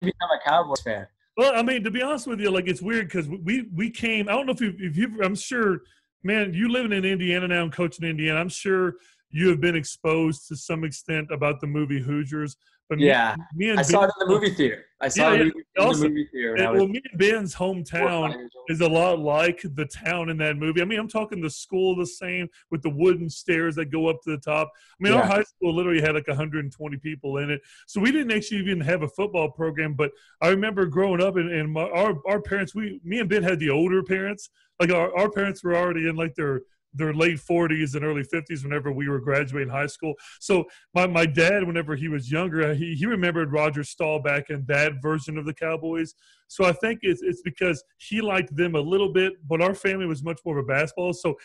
become a Cowboys fan? Well, I mean, to be honest with you, like it's weird because we we came. I don't know if you if you. I'm sure, man. You living in Indiana now and coaching Indiana, I'm sure you have been exposed to some extent about the movie Hoosiers. But yeah, me, me and I ben, saw it in the movie theater. I saw yeah, it in also, the movie theater. And, well, me and Ben's hometown is a lot like the town in that movie. I mean, I'm talking the school the same with the wooden stairs that go up to the top. I mean, yeah. Our high school literally had like one hundred twenty people in it. So we didn't actually even have a football program. But I remember growing up, and, and my, our, our parents, we, me and Ben had the older parents. Like our, our parents were already in like their – their late forties and early fifties whenever we were graduating high school. So my, my dad, whenever he was younger, he, he remembered Roger Staubach and that version of the Cowboys. So I think it's, it's because he liked them a little bit, but our family was much more of a basketball. So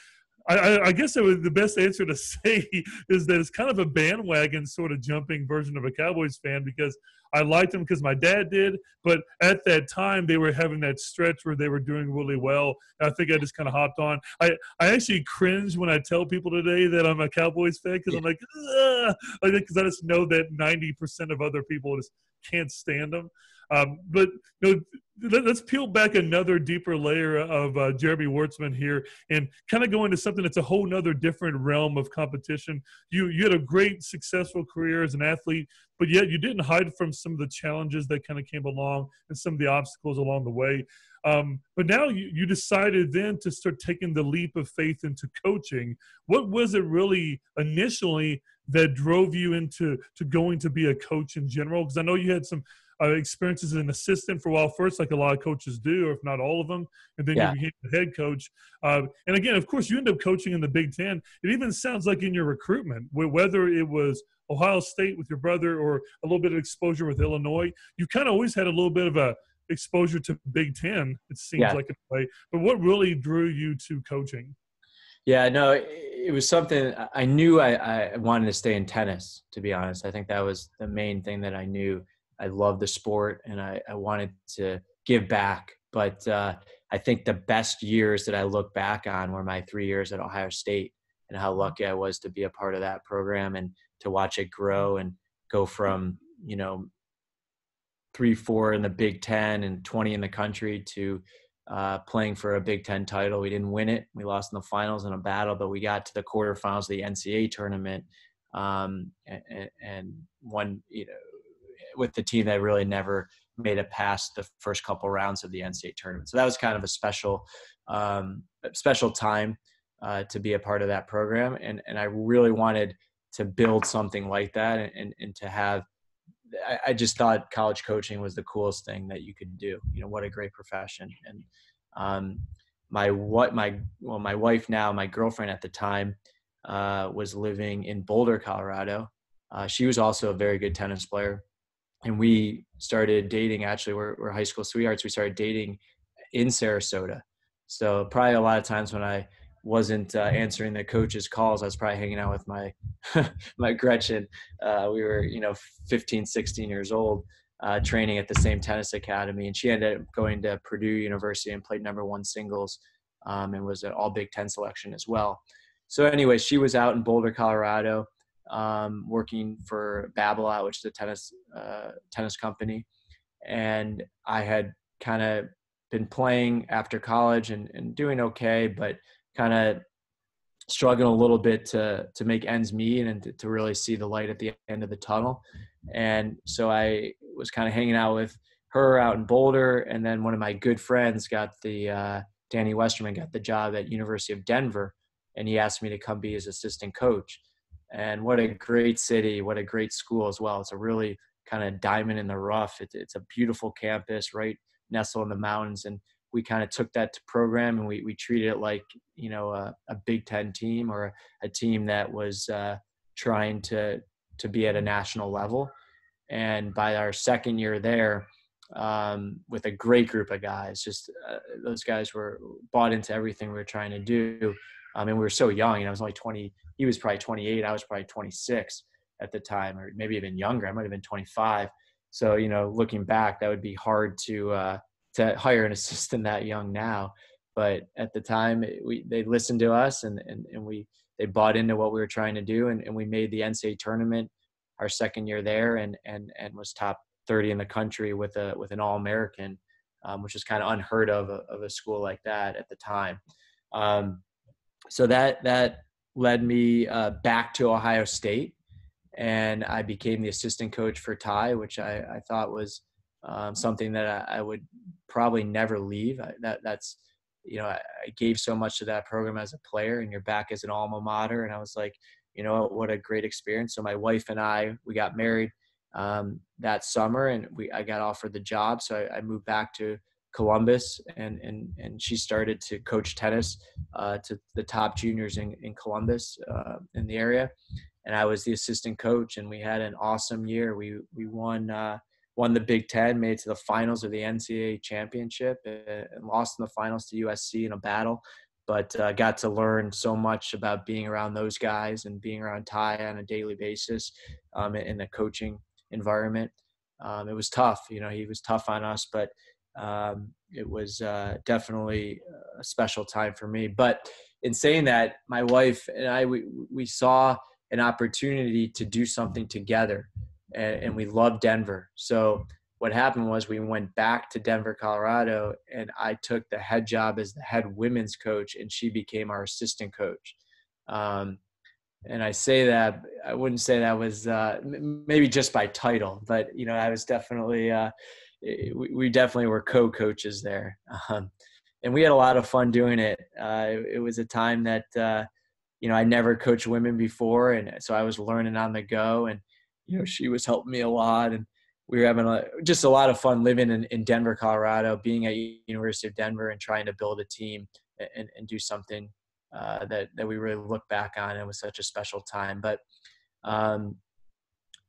I, I guess it was the best answer to say is that it's kind of a bandwagon sort of jumping version of a Cowboys fan because I liked them because my dad did, but at that time they were having that stretch where they were doing really well. I think I just kind of hopped on. I, I actually cringe when I tell people today that I'm a Cowboys fan because I'm like, because like, I just know that ninety percent of other people just can't stand them. Um, but you know, let's peel back another deeper layer of uh, Jeremy Wurtzman here and kind of go into something that's a whole nother different realm of competition. You, you had a great, successful career as an athlete, but yet you didn't hide from some of the challenges that kind of came along and some of the obstacles along the way. Um, but now you, you decided then to start taking the leap of faith into coaching. What was it really initially that drove you into to going to be a coach in general? Because I know you had some uh, experiences as an assistant for a while first, like a lot of coaches do, or if not all of them, and then yeah. you became the head coach. Uh, and again, of course, you end up coaching in the Big Ten. It even sounds like in your recruitment, whether it was Ohio State with your brother or a little bit of exposure with Illinois, you kind of always had a little bit of a exposure to Big Ten, it seems yeah. like in a way. But what really drew you to coaching? Yeah, no, it, it was something I knew I, I wanted to stay in tennis, to be honest. I think that was the main thing that I knew. I loved the sport and I, I wanted to give back. But uh, I think the best years that I look back on were my three years at Ohio State and how lucky I was to be a part of that program and to watch it grow and go from, you know, three, four in the Big Ten and twenty in the country to uh, playing for a Big Ten title. We didn't win it. We lost in the finals in a battle, but we got to the quarterfinals of the N C A A tournament um, and, and won, you know, with the team that really never made it past the first couple rounds of the N C A A tournament. So that was kind of a special, um, special time uh, to be a part of that program. And, and I really wanted to build something like that and, and, and to have, I just thought college coaching was the coolest thing that you could do. You know, what a great profession. And um, my what my well, my wife now, my girlfriend at the time, uh, was living in Boulder, Colorado. Uh, she was also a very good tennis player, and we started dating. Actually, we're we're high school sweethearts. We started dating in Sarasota. So probably a lot of times when I wasn't uh, answering the coach's calls, I was probably hanging out with my my Gretchen. Uh, we were, you know, fifteen, sixteen years old, uh, training at the same tennis academy. And she ended up going to Purdue University and played number one singles um, and was an all Big Ten selection as well. So anyway, she was out in Boulder, Colorado, um, working for Babolat, which is a tennis, uh, tennis company. And I had kind of been playing after college and, and doing okay, but kind of struggling a little bit to to make ends meet and to, to really see the light at the end of the tunnel. And so I was kind of hanging out with her out in Boulder. And then one of my good friends got the, uh, Danny Westerman got the job at University of Denver. And he asked me to come be his assistant coach. And what a great city, what a great school as well. It's a really kind of diamond in the rough. It's, it's a beautiful campus, right? Nestled in the mountains. And we kind of took that to program and we, we treated it like, you know, a, a Big Ten team or a team that was uh, trying to, to be at a national level. And by our second year there, um, with a great group of guys, just uh, those guys were bought into everything we were trying to do. I mean, we were so young, and I was only twenty. He was probably twenty-eight. I was probably twenty-six at the time, or maybe even younger. I might've been twenty-five. So, you know, looking back, that would be hard to, uh, to hire an assistant that young now, but at the time we, they listened to us and, and, and we, they bought into what we were trying to do. And, and we made the N C A A tournament our second year there and, and, and was top thirty in the country with a, with an all American, um, which is kind of unheard of, of a school like that at the time. Um, so that, that led me uh, back to Ohio State, and I became the assistant coach for Ty, which I, I thought was, Um, something that I, I would probably never leave. I, that that's, you know, I, I gave so much to that program as a player, and you're back as an alma mater. And I was like, you know, what a great experience. So my wife and I, we got married um, that summer, and we, I got offered the job. So I, I moved back to Columbus, and, and, and she started to coach tennis uh, to the top juniors in, in Columbus uh, in the area. And I was the assistant coach, and we had an awesome year. We, we won, uh, won the Big Ten, made it to the finals of the N C A A championship, and lost in the finals to U S C in a battle, but uh, got to learn so much about being around those guys and being around Ty on a daily basis um, in the coaching environment. Um, it was tough. You know, he was tough on us, but um, it was uh, definitely a special time for me. But in saying that, my wife and I, we, we saw an opportunity to do something together. And we love Denver. So what happened was we went back to Denver, Colorado, and I took the head job as the head women's coach, and she became our assistant coach. Um, and I say that, I wouldn't say that was uh, m- maybe just by title, but, you know, I was definitely, uh, it, we, we definitely were co-coaches there. Um, and we had a lot of fun doing it. Uh, it, it was a time that, uh, you know, I never coached women before. And so I was learning on the go, and, you know, she was helping me a lot. And we were having a, just a lot of fun living in, in Denver, Colorado, being at University of Denver and trying to build a team and, and do something uh, that, that we really look back on. And it was such a special time. But um,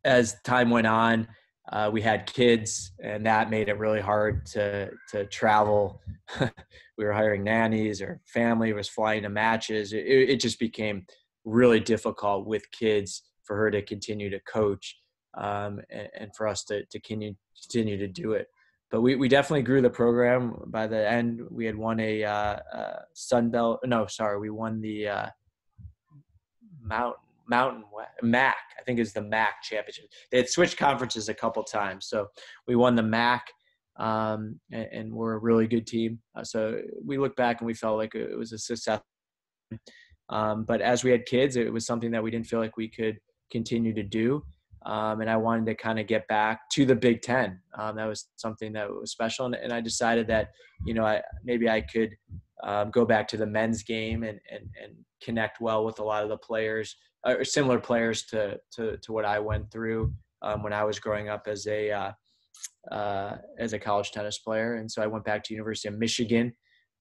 as time went on, uh, we had kids, and that made it really hard to, to travel. We were hiring nannies, or family was flying to matches. It, it just became really difficult with kids for her to continue to coach. Um, and, and for us to, to continue, continue to do it. But we, we definitely grew the program. By the end, we had won a uh, uh, Sun Belt. No, sorry. We won the uh, Mountain, Mountain Mac, I think is the Mac championship. They had switched conferences a couple times. So we won the Mac, um, and, and we're a really good team. Uh, so we look back and we felt like it was a success. Um, but as we had kids, it was something that we didn't feel like we could continue to do. Um, and I wanted to kind of get back to the Big Ten. Um, that was something that was special. And, and I decided that, you know, I, maybe I could um, go back to the men's game and, and, and connect well with a lot of the players, or similar players to, to, to what I went through um, when I was growing up as a, uh, uh, as a college tennis player. And so I went back to University of Michigan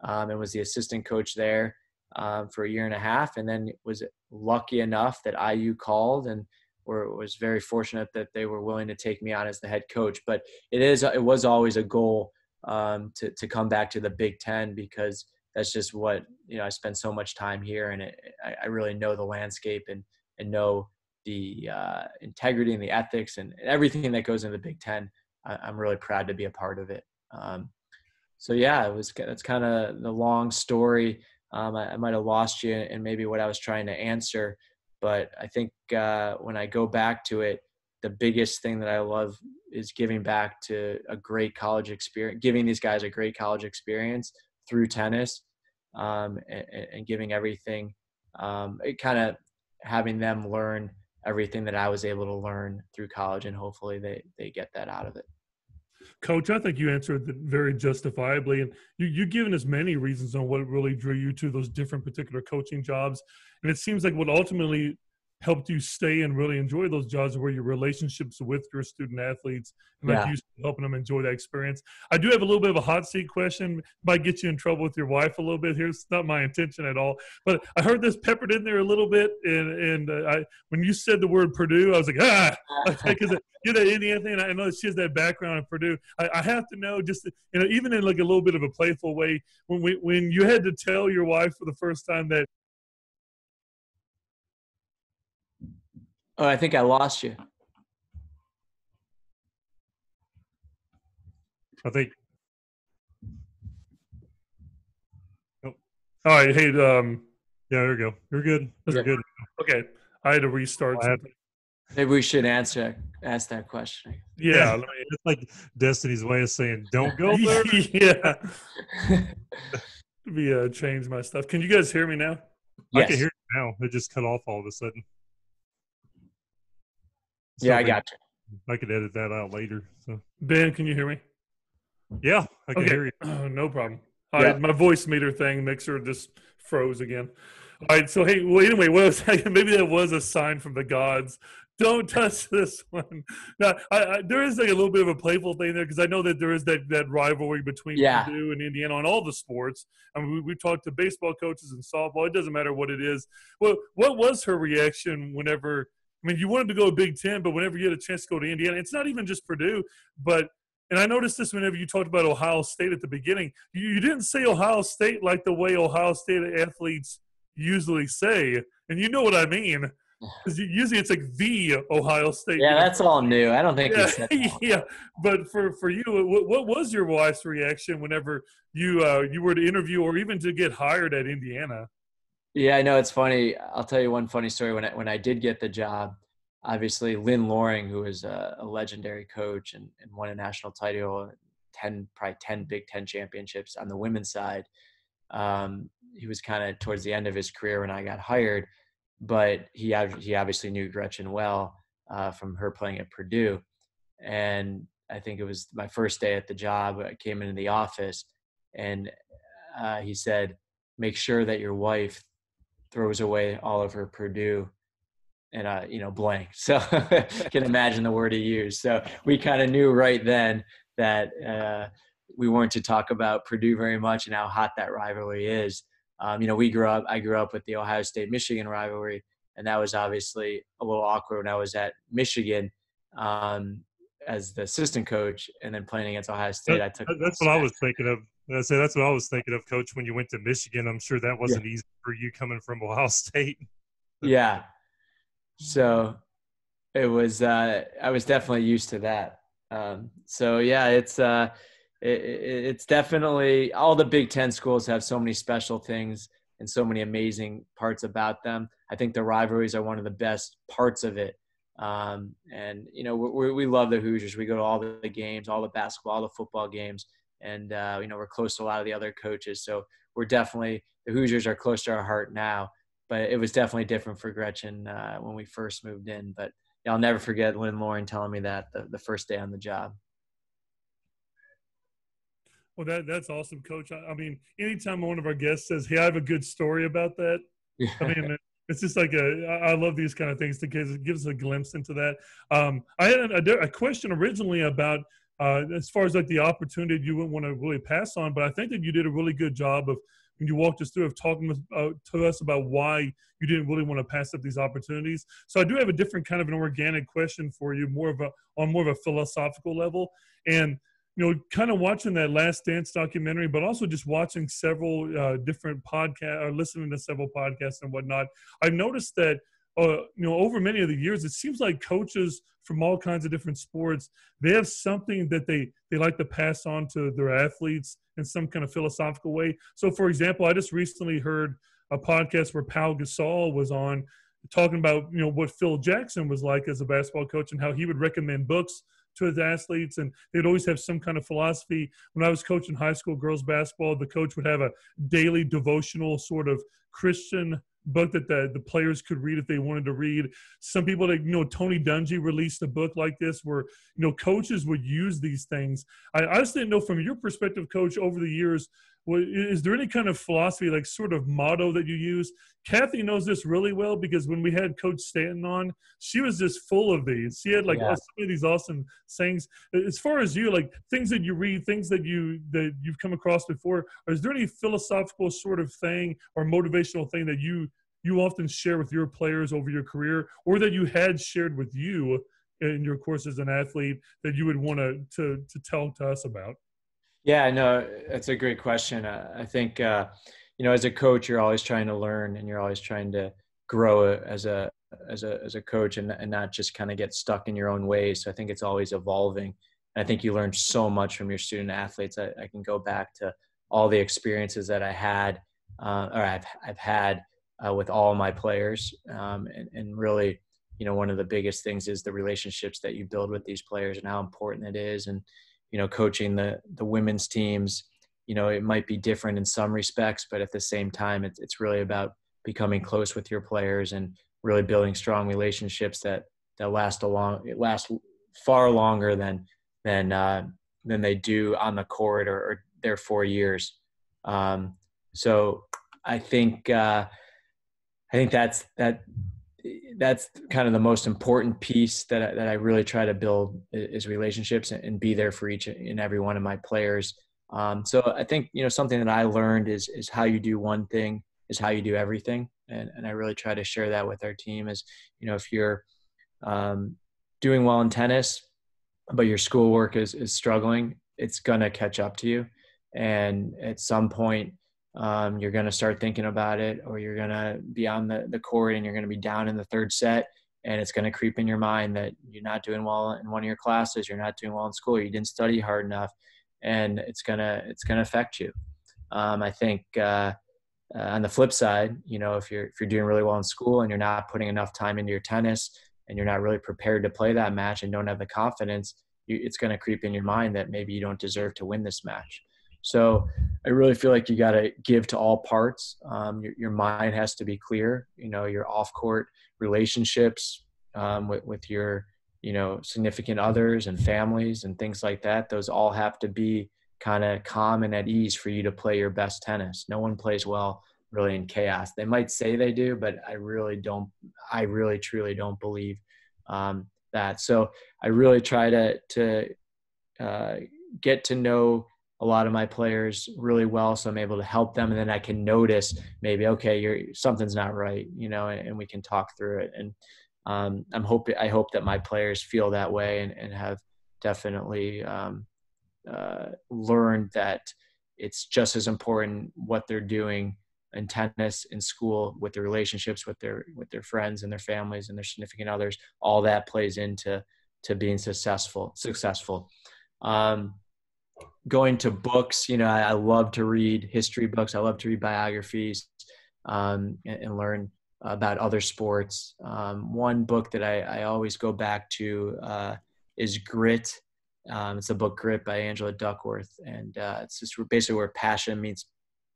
um, and was the assistant coach there um, for a year and a half. And then was lucky enough that I U called, and or was very fortunate that they were willing to take me on as the head coach. But it is, it was always a goal um, to to come back to the Big Ten, because that's just what, you know, I spent so much time here, and it, I, I really know the landscape and and know the uh, integrity and the ethics and everything that goes into the Big Ten. I, I'm really proud to be a part of it. Um, so yeah, it was that's kind of the long story. Um, I, I might have lost you in maybe what I was trying to answer. But I think uh, when I go back to it, the biggest thing that I love is giving back to a great college experience, giving these guys a great college experience through tennis, um, and, and giving everything, um, kind of having them learn everything that I was able to learn through college, and hopefully they, they get that out of it. Coach, I think you answered very justifiably, and you, you've given us many reasons on what really drew you to those different particular coaching jobs. And it seems like what ultimately helped you stay and really enjoy those jobs were your relationships with your student athletes, and like yeah. you helping them enjoy that experience. I do have a little bit of a hot seat question. Might get you in trouble with your wife a little bit here. It's not my intention at all, but I heard this peppered in there a little bit. And and uh, I, when you said the word Purdue, I was like, ah, because you're that Indiana thing. And I know she has that background in Purdue. I, I have to know, just you know, even in like a little bit of a playful way, when we when you had to tell your wife for the first time that. Oh, I think I lost you. I think. Oh. All right. Hey, um, yeah, there we go. You're good. That's good. Okay. I had to restart. Oh, had to. Maybe we should answer, ask that question. Yeah. Let me, it's like Destiny's way of saying, don't go there. Yeah. Let me uh, change my stuff. Can you guys hear me now? Yes. I can hear you now. It just cut off all of a sudden. So yeah, I got you. I could edit that out later. So, Ben, can you hear me? Yeah, I can okay. hear you. Oh, no problem. All yeah. right, my voice meter thing, mixer just froze again. All right, so hey, well, anyway, what was I, maybe that was a sign from the gods. Don't touch this one. Now, I, I, there is like a little bit of a playful thing there, because I know that there is that, that rivalry between yeah. Purdue and Indiana on all the sports. I mean, we, we've talked to baseball coaches and softball. It doesn't matter what it is. Well, what was her reaction whenever – I mean, you wanted to go to Big Ten, but whenever you had a chance to go to Indiana, it's not even just Purdue, but – and I noticed this whenever you talked about Ohio State at the beginning. You, you didn't say Ohio State like the way Ohio State athletes usually say, and you know what I mean. Because usually it's like the Ohio State. Yeah, that's all new. I don't think yeah, you said that. Yeah, but for, for you, what, what was your wife's reaction whenever you uh, you were to interview or even to get hired at Indiana? Yeah, I know. It's funny. I'll tell you one funny story. When I, when I did get the job, obviously Lynn Loring, who is a, a legendary coach and, and won a national title, ten, probably ten Big Ten championships on the women's side. Um, he was kind of towards the end of his career when I got hired, but he, he obviously knew Gretchen well uh, from her playing at Purdue. And I think it was my first day at the job, I came into the office and uh, he said, make sure that your wife throws away all of her Purdue and, uh, you know, blank. So can imagine the word he used. So we kind of knew right then that uh, we weren't to talk about Purdue very much and how hot that rivalry is. Um, you know, we grew up, I grew up with the Ohio State-Michigan rivalry, and that was obviously a little awkward when I was at Michigan um, as the assistant coach and then playing against Ohio State. That, I took That's what I was thinking of. I say that's what I was thinking of, Coach, when you went to Michigan. I'm sure that wasn't yeah. easy for you coming from Ohio State. Yeah. So it was uh, – I was definitely used to that. Um, so, yeah, it's uh, it, it's definitely – all the Big Ten schools have so many special things and so many amazing parts about them. I think the rivalries are one of the best parts of it. Um, and, you know, we, we love the Hoosiers. We go to all the games, all the basketball, all the football games. And, uh, you know, we're close to a lot of the other coaches. So we're definitely – the Hoosiers are close to our heart now. But it was definitely different for Gretchen uh, when we first moved in. But you know, I'll never forget Lynn Loring telling me that the, the first day on the job. Well, that that's awesome, Coach. I, I mean, anytime one of our guests says, hey, I have a good story about that, yeah. I mean, it's just like a – I love these kind of things because it gives a glimpse into that. Um, I had a, a question originally about – Uh, as far as like the opportunity you wouldn't want to really pass on, but I think that you did a really good job of when you walked us through of talking with, uh, to us about why you didn't really want to pass up these opportunities. So I do have a different kind of an organic question for you, more of a on more of a philosophical level, and you know, kind of watching that Last Dance documentary, but also just watching several uh, different podcasts or listening to several podcasts and whatnot. I've noticed that. Uh, you know, over many of the years, it seems like coaches from all kinds of different sports, they have something that they, they like to pass on to their athletes in some kind of philosophical way. So, for example, I just recently heard a podcast where Pau Gasol was on talking about, you know, what Phil Jackson was like as a basketball coach and how he would recommend books to his athletes, and they'd always have some kind of philosophy. When I was coaching high school girls basketball, the coach would have a daily devotional sort of Christian book that the, the players could read if they wanted to read. Some people, like, you know, Tony Dungy released a book like this where, you know, coaches would use these things. I, I just didn't know from your perspective, Coach, over the years, well, is there any kind of philosophy, like sort of motto that you use? Kathy knows this really well because when we had Coach Stanton on, she was just full of these. She had like yeah. some of these awesome sayings. As far as you, like things that you read, things that, you, that you've come across before, is there any philosophical sort of thing or motivational thing that you, you often share with your players over your career or that you had shared with you in your course as an athlete that you would want to, to, to tell to us about? Yeah, no, that's a great question. Uh, I think, uh, you know, as a coach, you're always trying to learn and you're always trying to grow as a as a, as a coach and, and not just kind of get stuck in your own ways. So I think it's always evolving. And I think you learn so much from your student athletes. I, I can go back to all the experiences that I had uh, or I've, I've had uh, with all my players. Um, and, and really, you know, one of the biggest things is the relationships that you build with these players and how important it is. And you know, coaching the, the women's teams, you know, it might be different in some respects, but at the same time, it's, it's really about becoming close with your players and really building strong relationships that, that last a long, it lasts far longer than, than, uh, than they do on the court or, or their four years. Um, so I think, uh, I think that's, that, that's kind of the most important piece that I, that I really try to build is relationships and be there for each and every one of my players. Um, so I think, you know, something that I learned is, is how you do one thing is how you do everything. And, and I really try to share that with our team is, you know, if you're um, doing well in tennis, but your schoolwork is, is struggling, it's going to catch up to you. And at some point, Um, you're going to start thinking about it, or you're going to be on the, the court and you're going to be down in the third set, and it's going to creep in your mind that you're not doing well in one of your classes, you're not doing well in school, you didn't study hard enough, and it's going to it's going to affect you. Um, I think uh, uh, on the flip side, you know, if you're if you're doing really well in school and you're not putting enough time into your tennis, and you're not really prepared to play that match and don't have the confidence, you, it's going to creep in your mind that maybe you don't deserve to win this match. So I really feel like you got to give to all parts. Um, your, your mind has to be clear, you know, your off-court relationships um, with, with your, you know, significant others and families and things like that. Those all have to be kind of calm and at ease for you to play your best tennis. No one plays well really in chaos. They might say they do, but I really don't, I really truly don't believe um, that. So I really try to, to uh, get to know a lot of my players really well, so I'm able to help them, and then I can notice maybe, okay, you're something's not right, you know, and, and we can talk through it. And um, I'm hoping, I hope that my players feel that way and, and have definitely um, uh, learned that it's just as important what they're doing in tennis, in school, with their relationships, with their with their friends and their families and their significant others. All that plays into to being successful. Successful. Um, Going to books, you know, I, I love to read history books. I love to read biographies um, and, and learn about other sports. Um, one book that I, I always go back to uh, is Grit. Um, it's the book Grit by Angela Duckworth. And uh, it's just basically where passion meets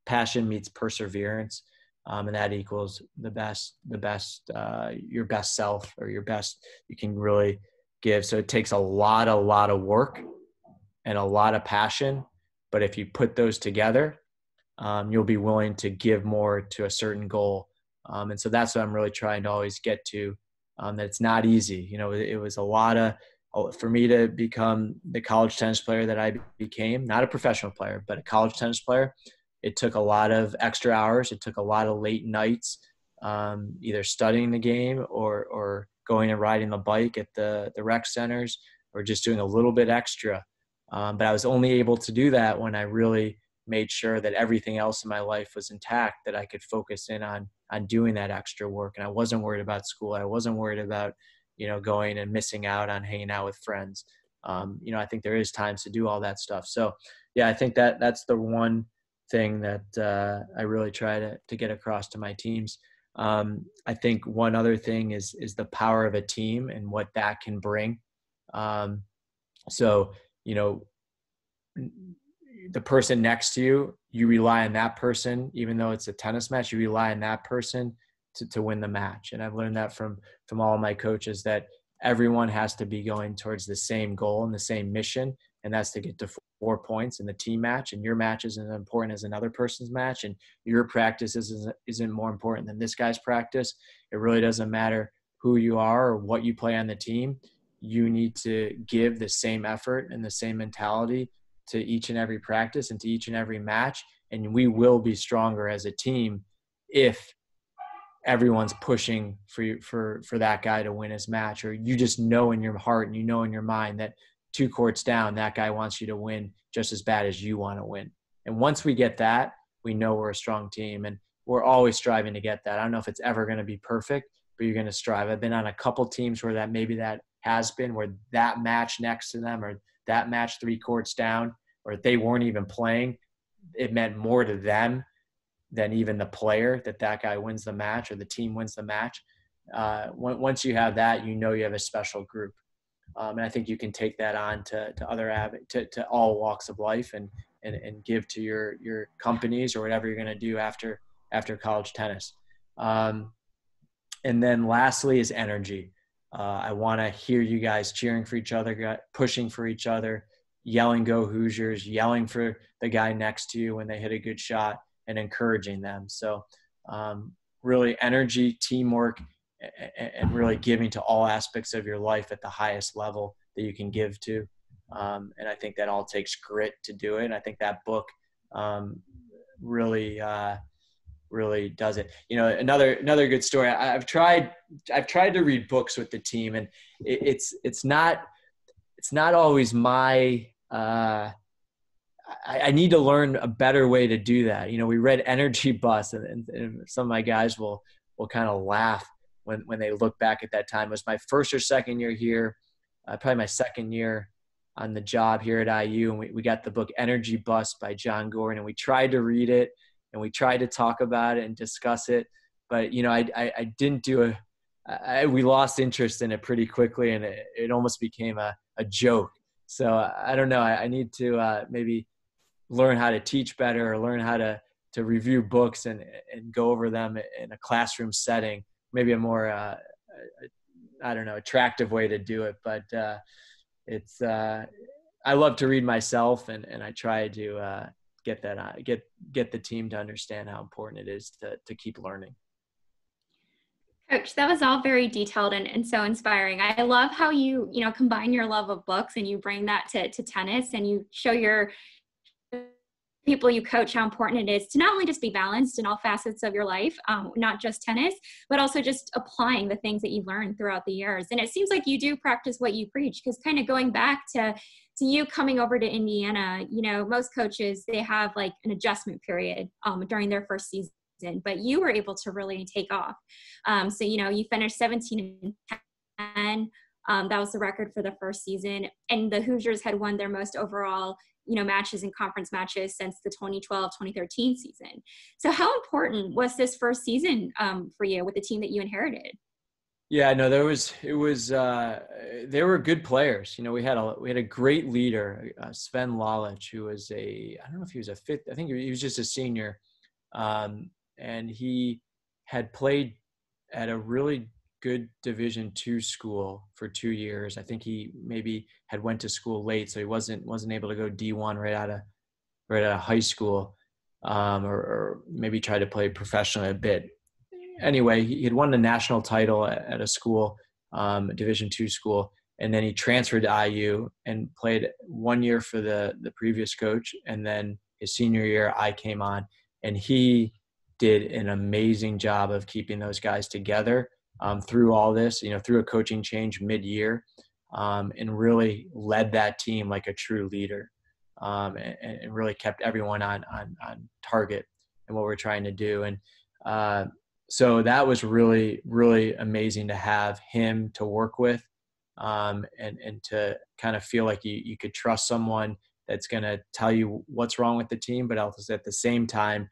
passion meets perseverance. Um, and that equals the best, the best, uh, your best self, or your best you can really give. So it takes a lot, a lot of work and a lot of passion, but if you put those together, um, you'll be willing to give more to a certain goal. Um, and so that's what I'm really trying to always get to, um, that it's not easy. You know, it, it was a lot of, for me to become the college tennis player that I became, not a professional player, but a college tennis player, it took a lot of extra hours. It took a lot of late nights, um, either studying the game or, or going and riding the bike at the, the rec centers, or just doing a little bit extra. Um, but I was only able to do that when I really made sure that everything else in my life was intact, that I could focus in on, on doing that extra work. And I wasn't worried about school. I wasn't worried about, you know, going and missing out on hanging out with friends. Um, you know, I think there is times to do all that stuff. So yeah, I think that that's the one thing that uh, I really try to, to get across to my teams. Um, I think one other thing is, is the power of a team and what that can bring. Um, so, you know, the person next to you, you rely on that person, even though it's a tennis match, you rely on that person to, to win the match. And I've learned that from, from all of my coaches, that everyone has to be going towards the same goal and the same mission. And that's to get to four points in the team match, and your match isn't as important as another person's match. And your practice isn't, isn't more important than this guy's practice. It really doesn't matter who you are or what you play on the team. You need to give the same effort and the same mentality to each and every practice and to each and every match. And we will be stronger as a team if everyone's pushing for, for, for that guy to win his match, or you just know in your heart and you know in your mind that two courts down, that guy wants you to win just as bad as you want to win. And once we get that, we know we're a strong team, and we're always striving to get that. I don't know if it's ever going to be perfect, but you're going to strive. I've been on a couple teams where that maybe that has been, where that match next to them, or that match three courts down, or they weren't even playing, it meant more to them than even the player, that that guy wins the match or the team wins the match. Uh, once you have that, you know you have a special group. Um, and I think you can take that on to, to other to, to all walks of life, and, and, and give to your, your companies or whatever you're going to do after, after college tennis. Um, and then lastly is energy. Uh, I want to hear you guys cheering for each other, pushing for each other, yelling "Go Hoosiers," yelling for the guy next to you when they hit a good shot, and encouraging them. So um, really energy, teamwork, and really giving to all aspects of your life at the highest level that you can give to. Um, and I think that all takes grit to do it. And I think that book um, really uh, – really does it. You know, another, another good story. I, I've tried, I've tried to read books with the team, and it, it's, it's not, it's not always my, uh, I, I need to learn a better way to do that. You know, we read Energy Bus, and, and, and some of my guys will, will kind of laugh when, when they look back at that time. It was my first or second year here, uh, probably my second year on the job here at I U. And we, we got the book Energy Bus by John Gordon, and we tried to read it. And we tried to talk about it and discuss it, but, you know, I, I, I didn't do a, I, we lost interest in it pretty quickly, and it, it almost became a, a joke. So I don't know. I, I need to uh, maybe learn how to teach better, or learn how to, to review books and, and go over them in a classroom setting, maybe a more, uh, I don't know, attractive way to do it. But uh, it's, uh, I love to read myself, and, and I try to uh, get that, get, get the team to understand how important it is to, to keep learning. Coach, that was all very detailed and, and so inspiring. I love how you, you know, combine your love of books and you bring that to, to tennis, and you show your people you coach how important it is to not only just be balanced in all facets of your life, um, not just tennis, but also just applying the things that you've learned throughout the years. And it seems like you do practice what you preach, because kind of going back to to you coming over to Indiana, you know, most coaches, they have like an adjustment period um, during their first season. But you were able to really take off. Um, so, you know, you finished seventeen and ten. Um, that was the record for the first season. And the Hoosiers had won their most overall, you know, matches and conference matches since the twenty twelve twenty thirteen season. So how important was this first season um, for you with the team that you inherited? Yeah, no, there was, it was, uh, there were good players. You know, we had a, we had a great leader, uh, Sven Lalich, who was a, I don't know if he was a fifth, I think he was just a senior. Um, And he had played at a really good Division two school for two years. I think he maybe had went to school late, so he wasn't wasn't able to go D one right out of right out of high school, um, or, or maybe try to play professionally a bit. Anyway, he had won the national title at, at a school, um, a Division two school, and then he transferred to I U and played one year for the the previous coach, and then his senior year I came on, and he did an amazing job of keeping those guys together um, through all this, you know, through a coaching change mid-year, um, and really led that team like a true leader, um, and, and really kept everyone on, on, on target and what we're trying to do. And uh, so that was really, really amazing to have him to work with, um, and, and to kind of feel like you, you could trust someone that's going to tell you what's wrong with the team, but also at the same time,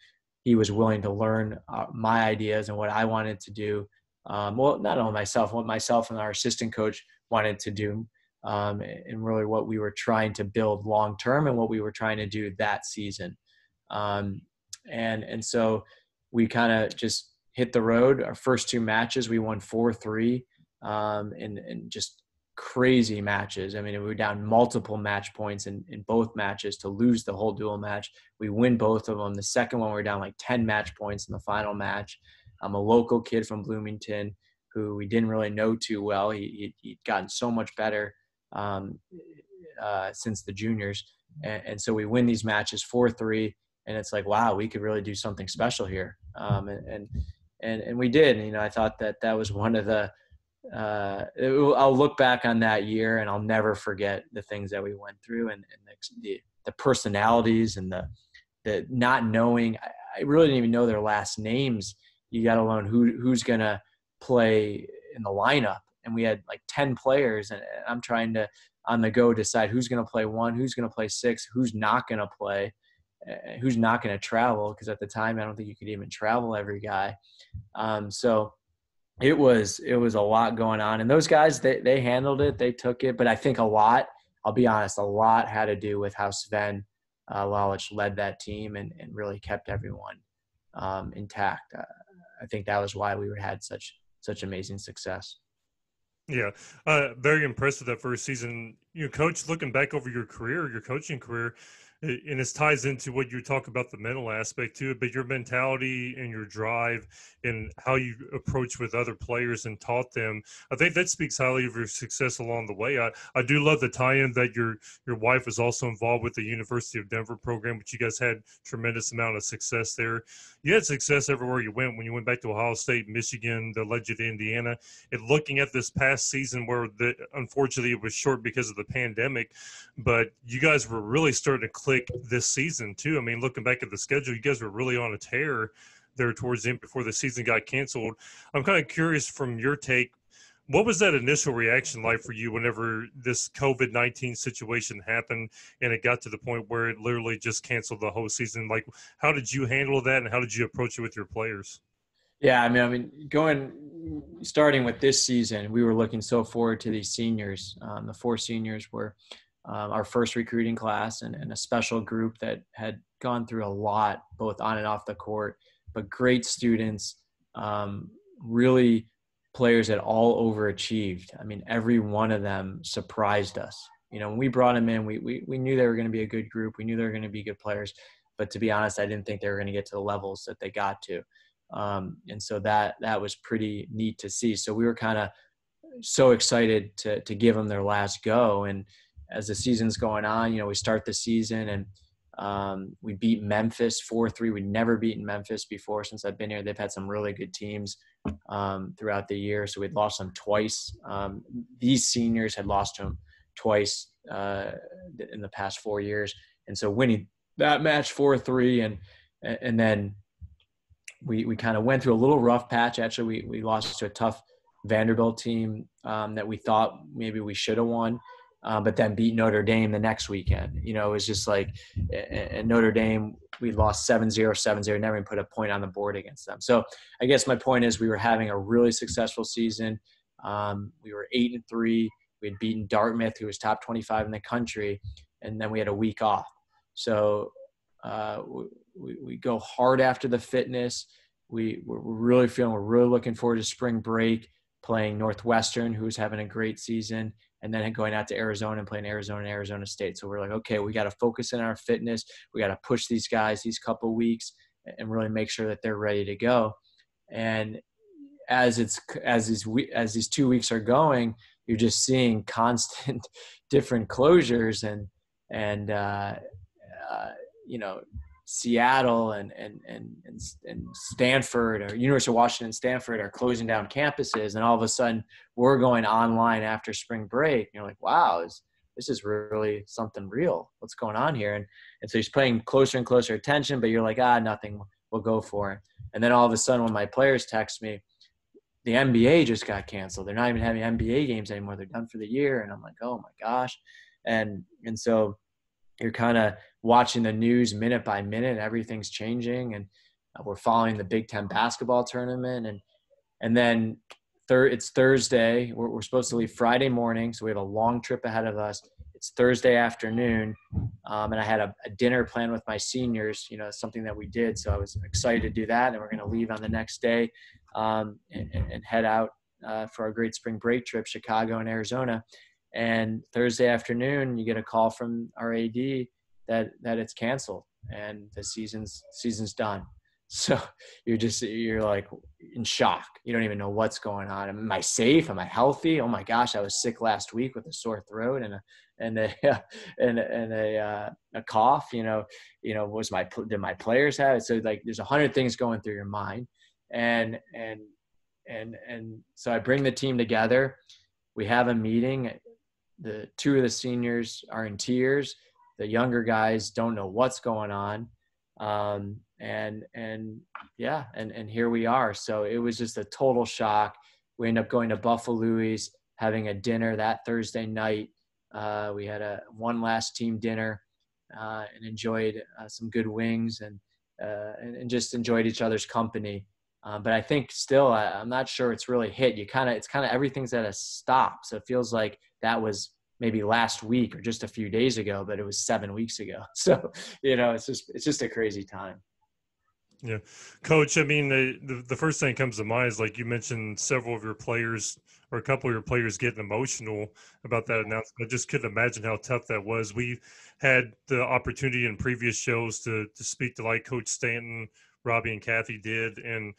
he was willing to learn uh, my ideas and what I wanted to do. Um, well, not only myself, what myself and our assistant coach wanted to do, um, and really what we were trying to build long-term and what we were trying to do that season. Um, and, and so we kind of just hit the road. Our first two matches, we won four three, um, and, and just crazy matches. I mean, we were down multiple match points in, in both matches to lose the whole dual match. We win both of them. The second one, we were down like ten match points in the final match. I'm a local kid from Bloomington who we didn't really know too well. He, he, he'd gotten so much better um, uh, since the juniors. And, and so we win these matches four three, and it's like, wow, we could really do something special here. Um, and, and, and we did. And, you know, I thought that that was one of the, uh it, I'll look back on that year and I'll never forget the things that we went through, and, and the, the personalities and the the not knowing. I really didn't even know their last names, you got to learn who who's gonna play in the lineup, and we had like ten players, and I'm trying to on the go decide who's gonna play one, who's gonna play six, who's not gonna play, who's not gonna travel, because at the time I don't think you could even travel every guy. um so It was, it was a lot going on, and those guys, they, they handled it. They took it, but I think a lot, I'll be honest, a lot had to do with how Sven uh, Lalich led that team and, and really kept everyone um, intact. Uh, I think that was why we had such, such amazing success. Yeah. Uh, very impressed with that first season. You know, Coach, looking back over your career, your coaching career, and this ties into what you talk about, the mental aspect too, but your mentality and your drive and how you approach with other players and taught them. I think that speaks highly of your success along the way. I, I do love the tie-in that your your wife was also involved with the University of Denver program, which you guys had tremendous amount of success there. You had success everywhere you went. When you went back to Ohio State, Michigan, the alleged Indiana, and looking at this past season where the, unfortunately it was short because of the pandemic, but you guys were really starting to this season too. I mean, looking back at the schedule, you guys were really on a tear there towards the end before the season got canceled. I'm kind of curious from your take, what was that initial reaction like for you whenever this COVID nineteen situation happened and it got to the point where it literally just canceled the whole season? Like, how did you handle that and how did you approach it with your players? Yeah, I mean, I mean, going starting with this season, we were looking so forward to these seniors. Um, the four seniors were um, our first recruiting class, and, and a special group that had gone through a lot, both on and off the court, but great students, um, really players that all overachieved. I mean, every one of them surprised us. You know, when we brought them in, we we we knew they were going to be a good group. We knew they were going to be good players, but to be honest, I didn't think they were going to get to the levels that they got to. Um, and so that, that was pretty neat to see. So we were kind of so excited to, to give them their last go. And as the season's going on, you know, we start the season and, um, we beat Memphis four three. We'd never beaten Memphis before since I've been here. They've had some really good teams, um, throughout the year. So we'd lost them twice. Um, these seniors had lost to them twice, uh, in the past four years. And so winning that match four three, and, and then, We we kind of went through a little rough patch. Actually, we we lost to a tough Vanderbilt team um, that we thought maybe we should have won, uh, but then beat Notre Dame the next weekend. You know, it was just like at Notre Dame, we lost seven zero, seven zero, never even put a point on the board against them. So I guess my point is we were having a really successful season. Um, we were eight and three. We had beaten Dartmouth, who was top twenty-five in the country, and then we had a week off. So uh, we, We, we go hard after the fitness. We, we're really feeling, we're really looking forward to spring break, playing Northwestern, who's having a great season, and then going out to Arizona and playing Arizona and Arizona State. So we're like, okay, we got to focus in our fitness. We got to push these guys these couple weeks and really make sure that they're ready to go. And as it's as these as these two weeks are going, you're just seeing constant different closures and and uh, uh, you know. Seattle and, and, and, and Stanford, or University of Washington, Stanford are closing down campuses. And all of a sudden we're going online after spring break. And you're like, wow, this, this is really something real. What's going on here? And, and so he's paying closer and closer attention, but you're like, ah, nothing, we'll go for it. And then all of a sudden when my players text me, the N B A just got canceled. They're not even having N B A games anymore. They're done for the year. And I'm like, oh my gosh. And, and so you're kind of watching the news minute by minute. Everything's changing, and we're following the Big Ten basketball tournament. And and then thir- it's Thursday. We're, we're supposed to leave Friday morning, so we have a long trip ahead of us. It's Thursday afternoon, um, and I had a, a dinner planned with my seniors, you know, something that we did. So I was excited to do that, and we're going to leave on the next day um, and, and head out uh, for our great spring break trip, Chicago and Arizona. And Thursday afternoon, you get a call from our A D that, that it's canceled and the season's season's done. So you're just, you're like in shock. You don't even know what's going on. Am I safe? Am I healthy? Oh my gosh, I was sick last week with a sore throat and a, and a, and a, and a, uh, a cough, you know, you know, was my, did my players have it? So like, there's a hundred things going through your mind. And, and, and, and so I bring the team together. We have a meeting. The two of the seniors are in tears. The younger guys don't know what's going on. Um, and, and yeah, and, and here we are. So it was just a total shock. We ended up going to Buffalo Louie's, having a dinner that Thursday night. Uh, we had a one last team dinner uh, and enjoyed uh, some good wings and, uh, and, and just enjoyed each other's company. Uh, but I think still, I, I'm not sure it's really hit. You kind of, it's kind of everything's at a stop. So it feels like that was maybe last week or just a few days ago, but it was seven weeks ago. So, you know, it's just, it's just a crazy time. Yeah. Coach, I mean, the, the, the first thing that comes to mind is like you mentioned several of your players or a couple of your players getting emotional about that announcement. I just couldn't imagine how tough that was. We had the opportunity in previous shows to to speak to like Coach Stanton, Robbie and Kathy did, and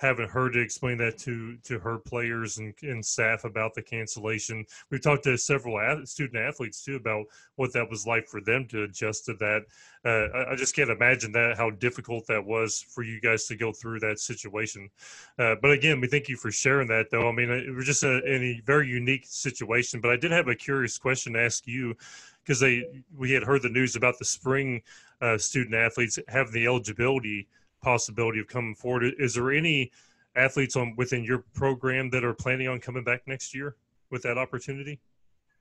having her to explain that to to her players and, and staff about the cancellation. We've talked to several ath- student athletes too about what that was like for them to adjust to that. Uh, I, I just can't imagine that how difficult that was for you guys to go through that situation. Uh, but again, we thank you for sharing that though. I mean, it was just a, a very unique situation, but I did have a curious question to ask you, because they we had heard the news about the spring uh, student athletes having the eligibility possibility of coming forward. Is there any athletes on within your program that are planning on coming back next year with that opportunity?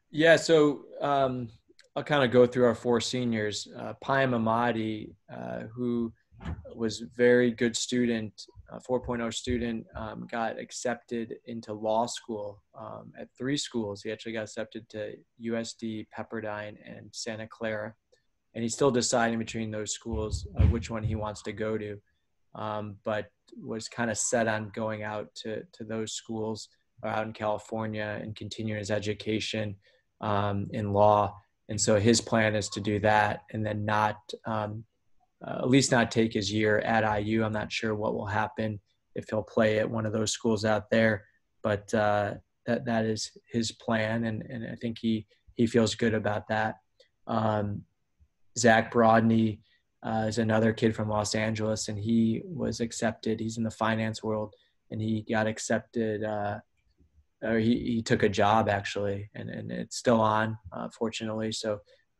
Yeah, so um, I'll kind of go through our four seniors. Uh, Payam Ahmadi, uh, who was a very good student a four point oh student, um, got accepted into law school um, at three schools. He actually got accepted to U S D, Pepperdine, and Santa Clara. And he's still deciding between those schools uh, which one he wants to go to, um, but was kind of set on going out to, to those schools out in California and continuing his education um, in law. And so his plan is to do that and then not um, – Uh, at least not take his year at I U. I'm not sure what will happen if he'll play at one of those schools out there, but uh, that that is his plan, and, and I think he he feels good about that. Um, Zach Brodney uh, is another kid from Los Angeles, and he was accepted. He's in the finance world, and he got accepted, uh, or he, he took a job actually, and, and it's still on, uh, fortunately. So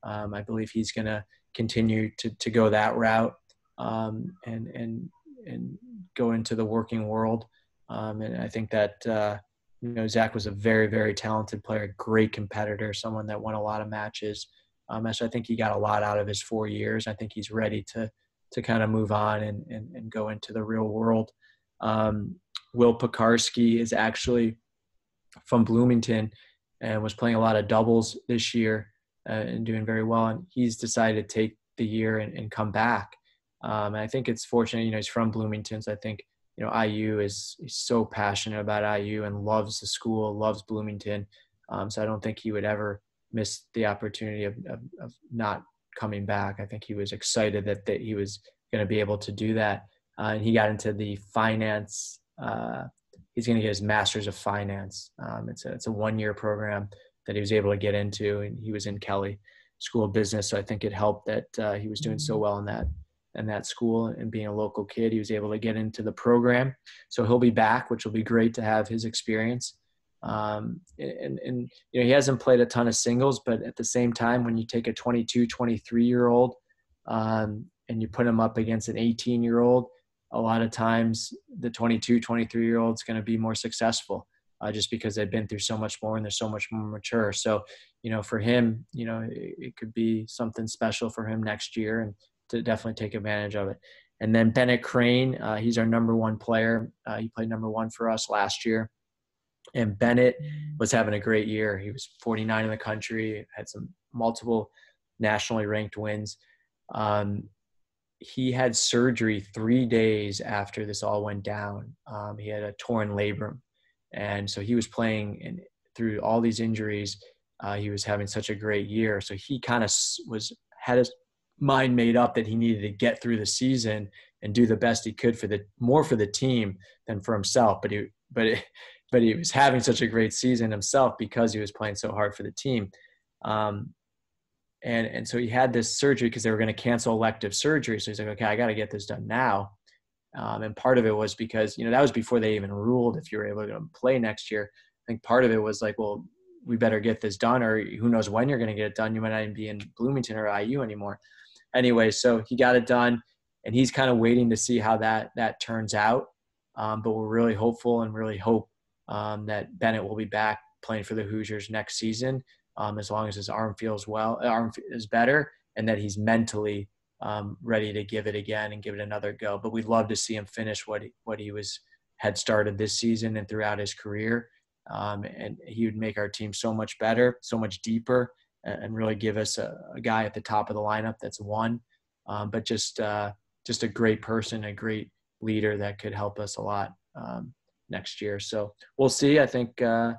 um, I believe he's going to continue to, to go that route um, and, and, and go into the working world. Um, and I think that, uh, you know, Zach was a very, very talented player, great competitor, someone that won a lot of matches. Um, and so I think he got a lot out of his four years. I think he's ready to, to kind of move on and, and, and go into the real world. Um, Will Pekarski is actually from Bloomington and was playing a lot of doubles this year. Uh, and doing very well, and he's decided to take the year and, and come back. Um, and I think it's fortunate, you know, he's from Bloomington, so I think, you know, I U is he's so passionate about I U and loves the school, loves Bloomington. Um, so I don't think he would ever miss the opportunity of, of, of not coming back. I think he was excited that, that he was going to be able to do that. Uh, and he got into the finance. Uh, he's going to get his master's of finance. Um, it's a, it's a one-year program that he was able to get into, and he was in Kelly School of Business. So I think it helped that uh, he was doing so well in that, in that school, and being a local kid, he was able to get into the program. So he'll be back, which will be great to have his experience. Um, and, and, you know, he hasn't played a ton of singles, but at the same time, when you take a twenty-two, twenty-three year old um, and you put him up against an eighteen year old, a lot of times the twenty-two, twenty-three year old is going to be more successful. Uh, just because they've been through so much more and they're so much more mature. So, you know, for him, you know, it, it could be something special for him next year, and to definitely take advantage of it. And then Bennett Crane, uh, he's our number one player. Uh, he played number one for us last year. And Bennett was having a great year. He was forty-nine in the country, had some multiple nationally ranked wins. Um, he had surgery three days after this all went down. Um, he had a torn labrum. And so he was playing in, through all these injuries. Uh, he was having such a great year. So he kind of was had his mind made up that he needed to get through the season and do the best he could for the more for the team than for himself. But he but it, but he was having such a great season himself because he was playing so hard for the team. Um, and and so he had this surgery because they were going to cancel elective surgery. So he's like, okay, I got to get this done now. Um, and part of it was because, you know, that was before they even ruled if you were able to play next year. I think part of it was like, well, we better get this done, or who knows when you're going to get it done. You might not even be in Bloomington or I U anymore. Anyway, so he got it done, and he's kind of waiting to see how that, that turns out. Um, but we're really hopeful and really hope um, that Bennett will be back playing for the Hoosiers next season, um, as long as his arm feels well, arm is better, and that he's mentally Um, ready to give it again and give it another go. But we'd love to see him finish what he, what he was had started this season and throughout his career. Um, and he would make our team so much better, so much deeper, and, and really give us a, a guy at the top of the lineup that's one, um, but just uh, just a great person, a great leader that could help us a lot um, next year. So we'll see. I think uh,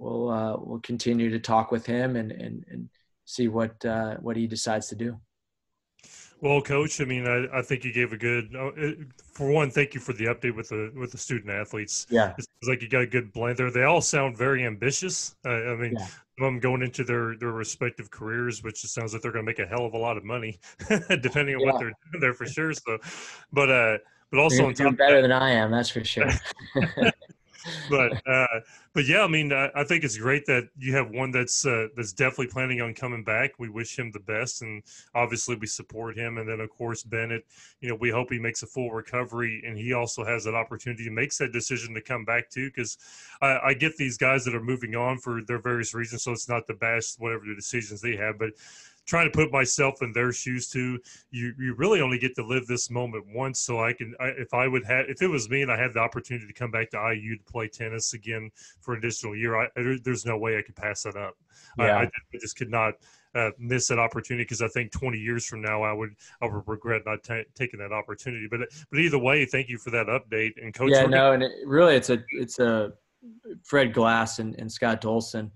we'll uh, we'll continue to talk with him and and, and see what uh, what he decides to do. Well, Coach, I mean, I, I think you gave a good – for one, thank you for the update with the with the student-athletes. Yeah. It's like you got a good blend there. They all sound very ambitious. Uh, I mean, yeah. I'm going into their, their respective careers, which it sounds like they're going to make a hell of a lot of money, depending on yeah. what they're doing there for sure. So, But, uh, but also – You're doing better than I am, that's for sure. But uh, but yeah, I mean, I, I think it's great that you have one that's uh, that's definitely planning on coming back. We wish him the best, and obviously we support him. And then of course Bennett, you know, we hope he makes a full recovery, and he also has that opportunity to make that decision to come back too. Because I, I get these guys that are moving on for their various reasons, so it's not to bash whatever the decisions they have, but trying to put myself in their shoes too. You you really only get to live this moment once. So I can, I, if I would have, if it was me and I had the opportunity to come back to I U to play tennis again for an additional year, I, there's no way I could pass that up. Yeah. I, I just could not uh, miss that opportunity, because I think twenty years from now, I would, I would regret not t- taking that opportunity. But but either way, thank you for that update. And Coach, yeah, no, and it, really, it's a it's a Fred Glass and, and Scott Dolson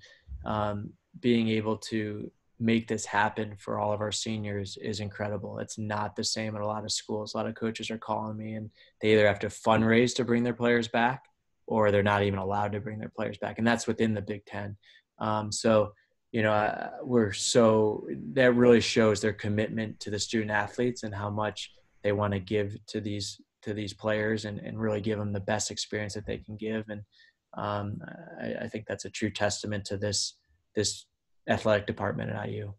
um, being able to make this happen for all of our seniors is incredible. It's not the same at a lot of schools. A lot of coaches are calling me and they either have to fundraise to bring their players back, or they're not even allowed to bring their players back. And that's within the Big Ten. Um, so, you know, uh, we're so that really shows their commitment to the student athletes and how much they want to give to these, to these players and, and really give them the best experience that they can give. And um, I, I think that's a true testament to this, this, athletic department at I U.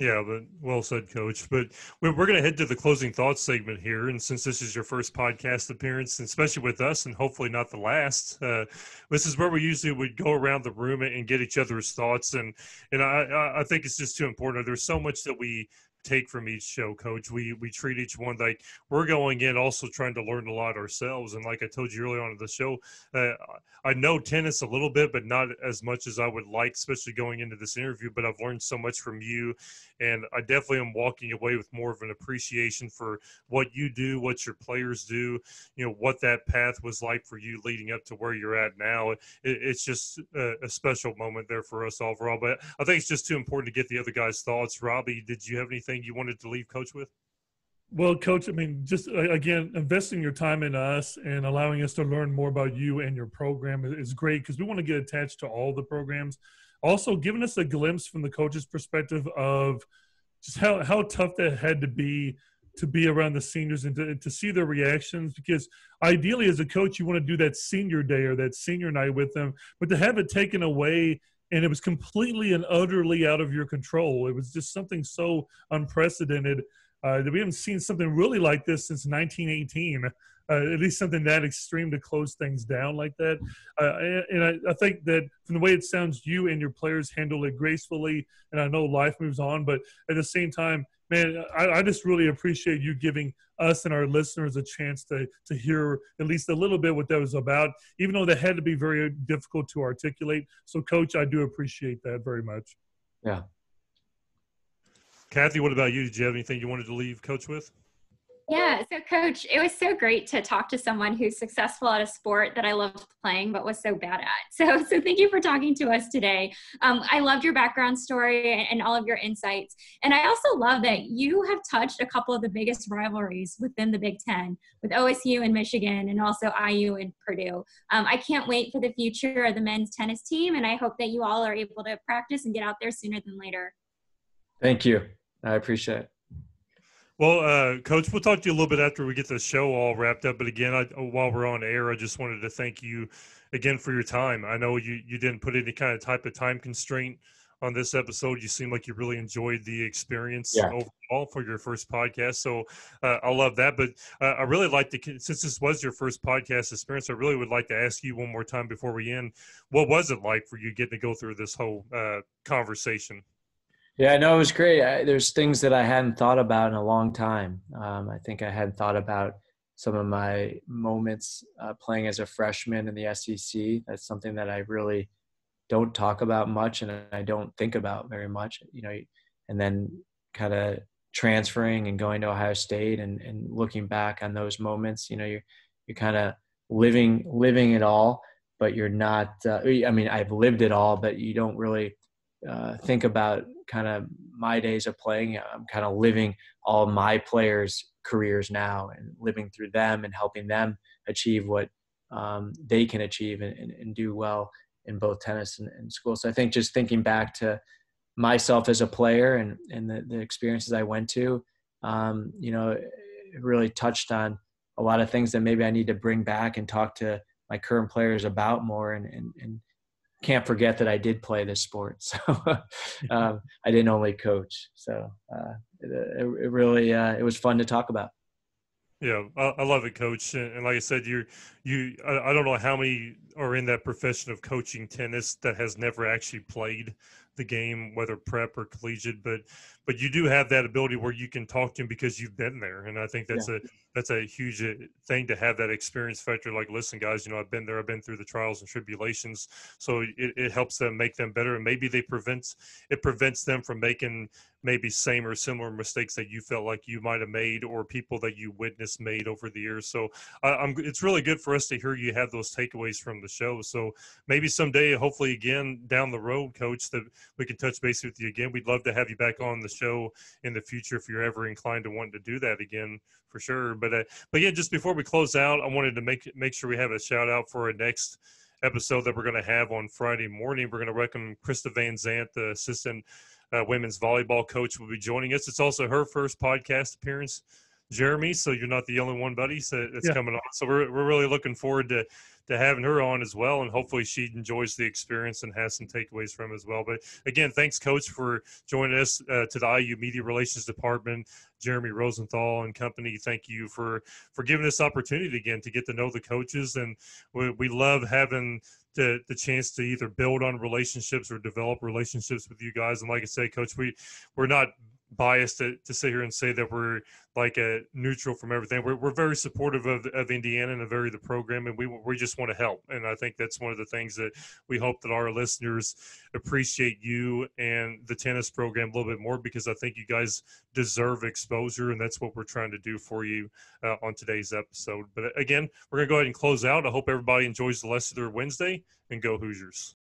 Yeah, but well said, Coach. But we're going to head to the closing thoughts segment here. And since this is your first podcast appearance, and especially with us, and hopefully not the last, uh, this is where we usually would go around the room and get each other's thoughts. And and I, I think it's just too important. There's so much that we take from each show, Coach. We we treat each one like we're going in also trying to learn a lot ourselves. And like I told you earlier on in the show, uh, I know tennis a little bit, but not as much as I would like, especially going into this interview. But I've learned so much from you, and I definitely am walking away with more of an appreciation for what you do, what your players do, you know, what that path was like for you leading up to where you're at now. It, it's just a, a special moment there for us overall. But I think it's just too important to get the other guys' thoughts. Robbie, did you have anything you wanted to leave Coach with? Well, Coach, I mean, just again, investing your time in us and allowing us to learn more about you and your program is great, because we want to get attached to all the programs. Also, giving us a glimpse from the coach's perspective of just how, how tough that had to be to be around the seniors and to, and to see their reactions, because ideally as a coach, you want to do that senior day or that senior night with them, but to have it taken away and it was completely and utterly out of your control. It was just something so unprecedented uh, that we haven't seen something really like this since nineteen eighteen, uh, at least something that extreme to close things down like that. Uh, and I, I think that from the way it sounds, you and your players handle it gracefully, and I know life moves on, but at the same time, man, I, I just really appreciate you giving us and our listeners a chance to to hear at least a little bit what that was about, even though that had to be very difficult to articulate. So, Coach, I do appreciate that very much. Yeah. Kathy, what about you? Did you have anything you wanted to leave Coach with? Yeah, so, Coach, it was so great to talk to someone who's successful at a sport that I loved playing but was so bad at. So so thank you for talking to us today. Um, I loved your background story and all of your insights. And I also love that you have touched a couple of the biggest rivalries within the Big Ten, with O S U and Michigan and also I U and Purdue. Um, I can't wait for the future of the men's tennis team, and I hope that you all are able to practice and get out there sooner than later. Thank you. I appreciate it. Well, uh, Coach, we'll talk to you a little bit after we get the show all wrapped up. But again, I, while we're on air, I just wanted to thank you again for your time. I know you, you didn't put any kind of type of time constraint on this episode. You seem like you really enjoyed the experience yeah. overall for your first podcast. So uh, I love that. But uh, I really like to, since this was your first podcast experience, I really would like to ask you one more time before we end, what was it like for you getting to go through this whole uh, conversation? Yeah, no, it was great. I, there's things that I hadn't thought about in a long time. Um, I think I had thought about some of my moments uh, playing as a freshman in the S E C. That's something that I really don't talk about much, and I don't think about very much, you know, and then kind of transferring and going to Ohio State and, and looking back on those moments, you know, you're, you're kind of living, living it all, but you're not, uh, I mean, I've lived it all, but you don't really uh, think about kind of my days of playing. I'm kind of living all my players' careers now and living through them and helping them achieve what um, they can achieve and, and, and do well in both tennis and, and school. So I think just thinking back to myself as a player and, and the, the experiences I went to, um, you know, it really touched on a lot of things that maybe I need to bring back and talk to my current players about more and, and, and can't forget that I did play this sport. So um, I didn't only coach. So uh, it, it really, uh, it was fun to talk about. Yeah, I love it, Coach. And like I said, you're, you, I don't know how many are in that profession of coaching tennis that has never actually played. the game, whether prep or collegiate, but but you do have that ability where you can talk to him because you've been there. And I think that's yeah. a that's a huge thing to have that experience factor. Like, listen, guys, you know, I've been there, I've been through the trials and tribulations. So it, it helps them make them better. And maybe they prevents it prevents them from making maybe same or similar mistakes that you felt like you might have made or people that you witnessed made over the years. So I, I'm, it's really good for us to hear you have those takeaways from the show. So maybe someday, hopefully again, down the road, Coach, that we can touch base with you again. We'd love to have you back on the show in the future if you're ever inclined to want to do that again, for sure. But, uh, but yeah, just before we close out, I wanted to make, make sure we have a shout out for our next episode that we're going to have on Friday morning. We're going to welcome Krista Van Zandt, the assistant Uh, women's volleyball coach, will be joining us. It's also her first podcast appearance, Jeremy, so you're not the only one, buddy, so it's yeah. coming on. So we're we're really looking forward to to having her on as well, and hopefully she enjoys the experience and has some takeaways from it as well. But again, thanks, Coach, for joining us uh, to the I U Media Relations Department, Jeremy Rosenthal and company. Thank you for for giving us opportunity again to get to know the coaches, and we, we love having the, the chance to either build on relationships or develop relationships with you guys. And like I say, Coach, we we're not biased to, to sit here and say that we're like a neutral from everything. We're, we're very supportive of, of Indiana and of very the program, and we we just want to help. And I think that's one of the things that we hope that our listeners appreciate you and the tennis program a little bit more, because I think you guys deserve exposure, and that's what we're trying to do for you uh, on today's episode. But again, we're going to go ahead and close out. I hope everybody enjoys the rest of their Wednesday, and go Hoosiers.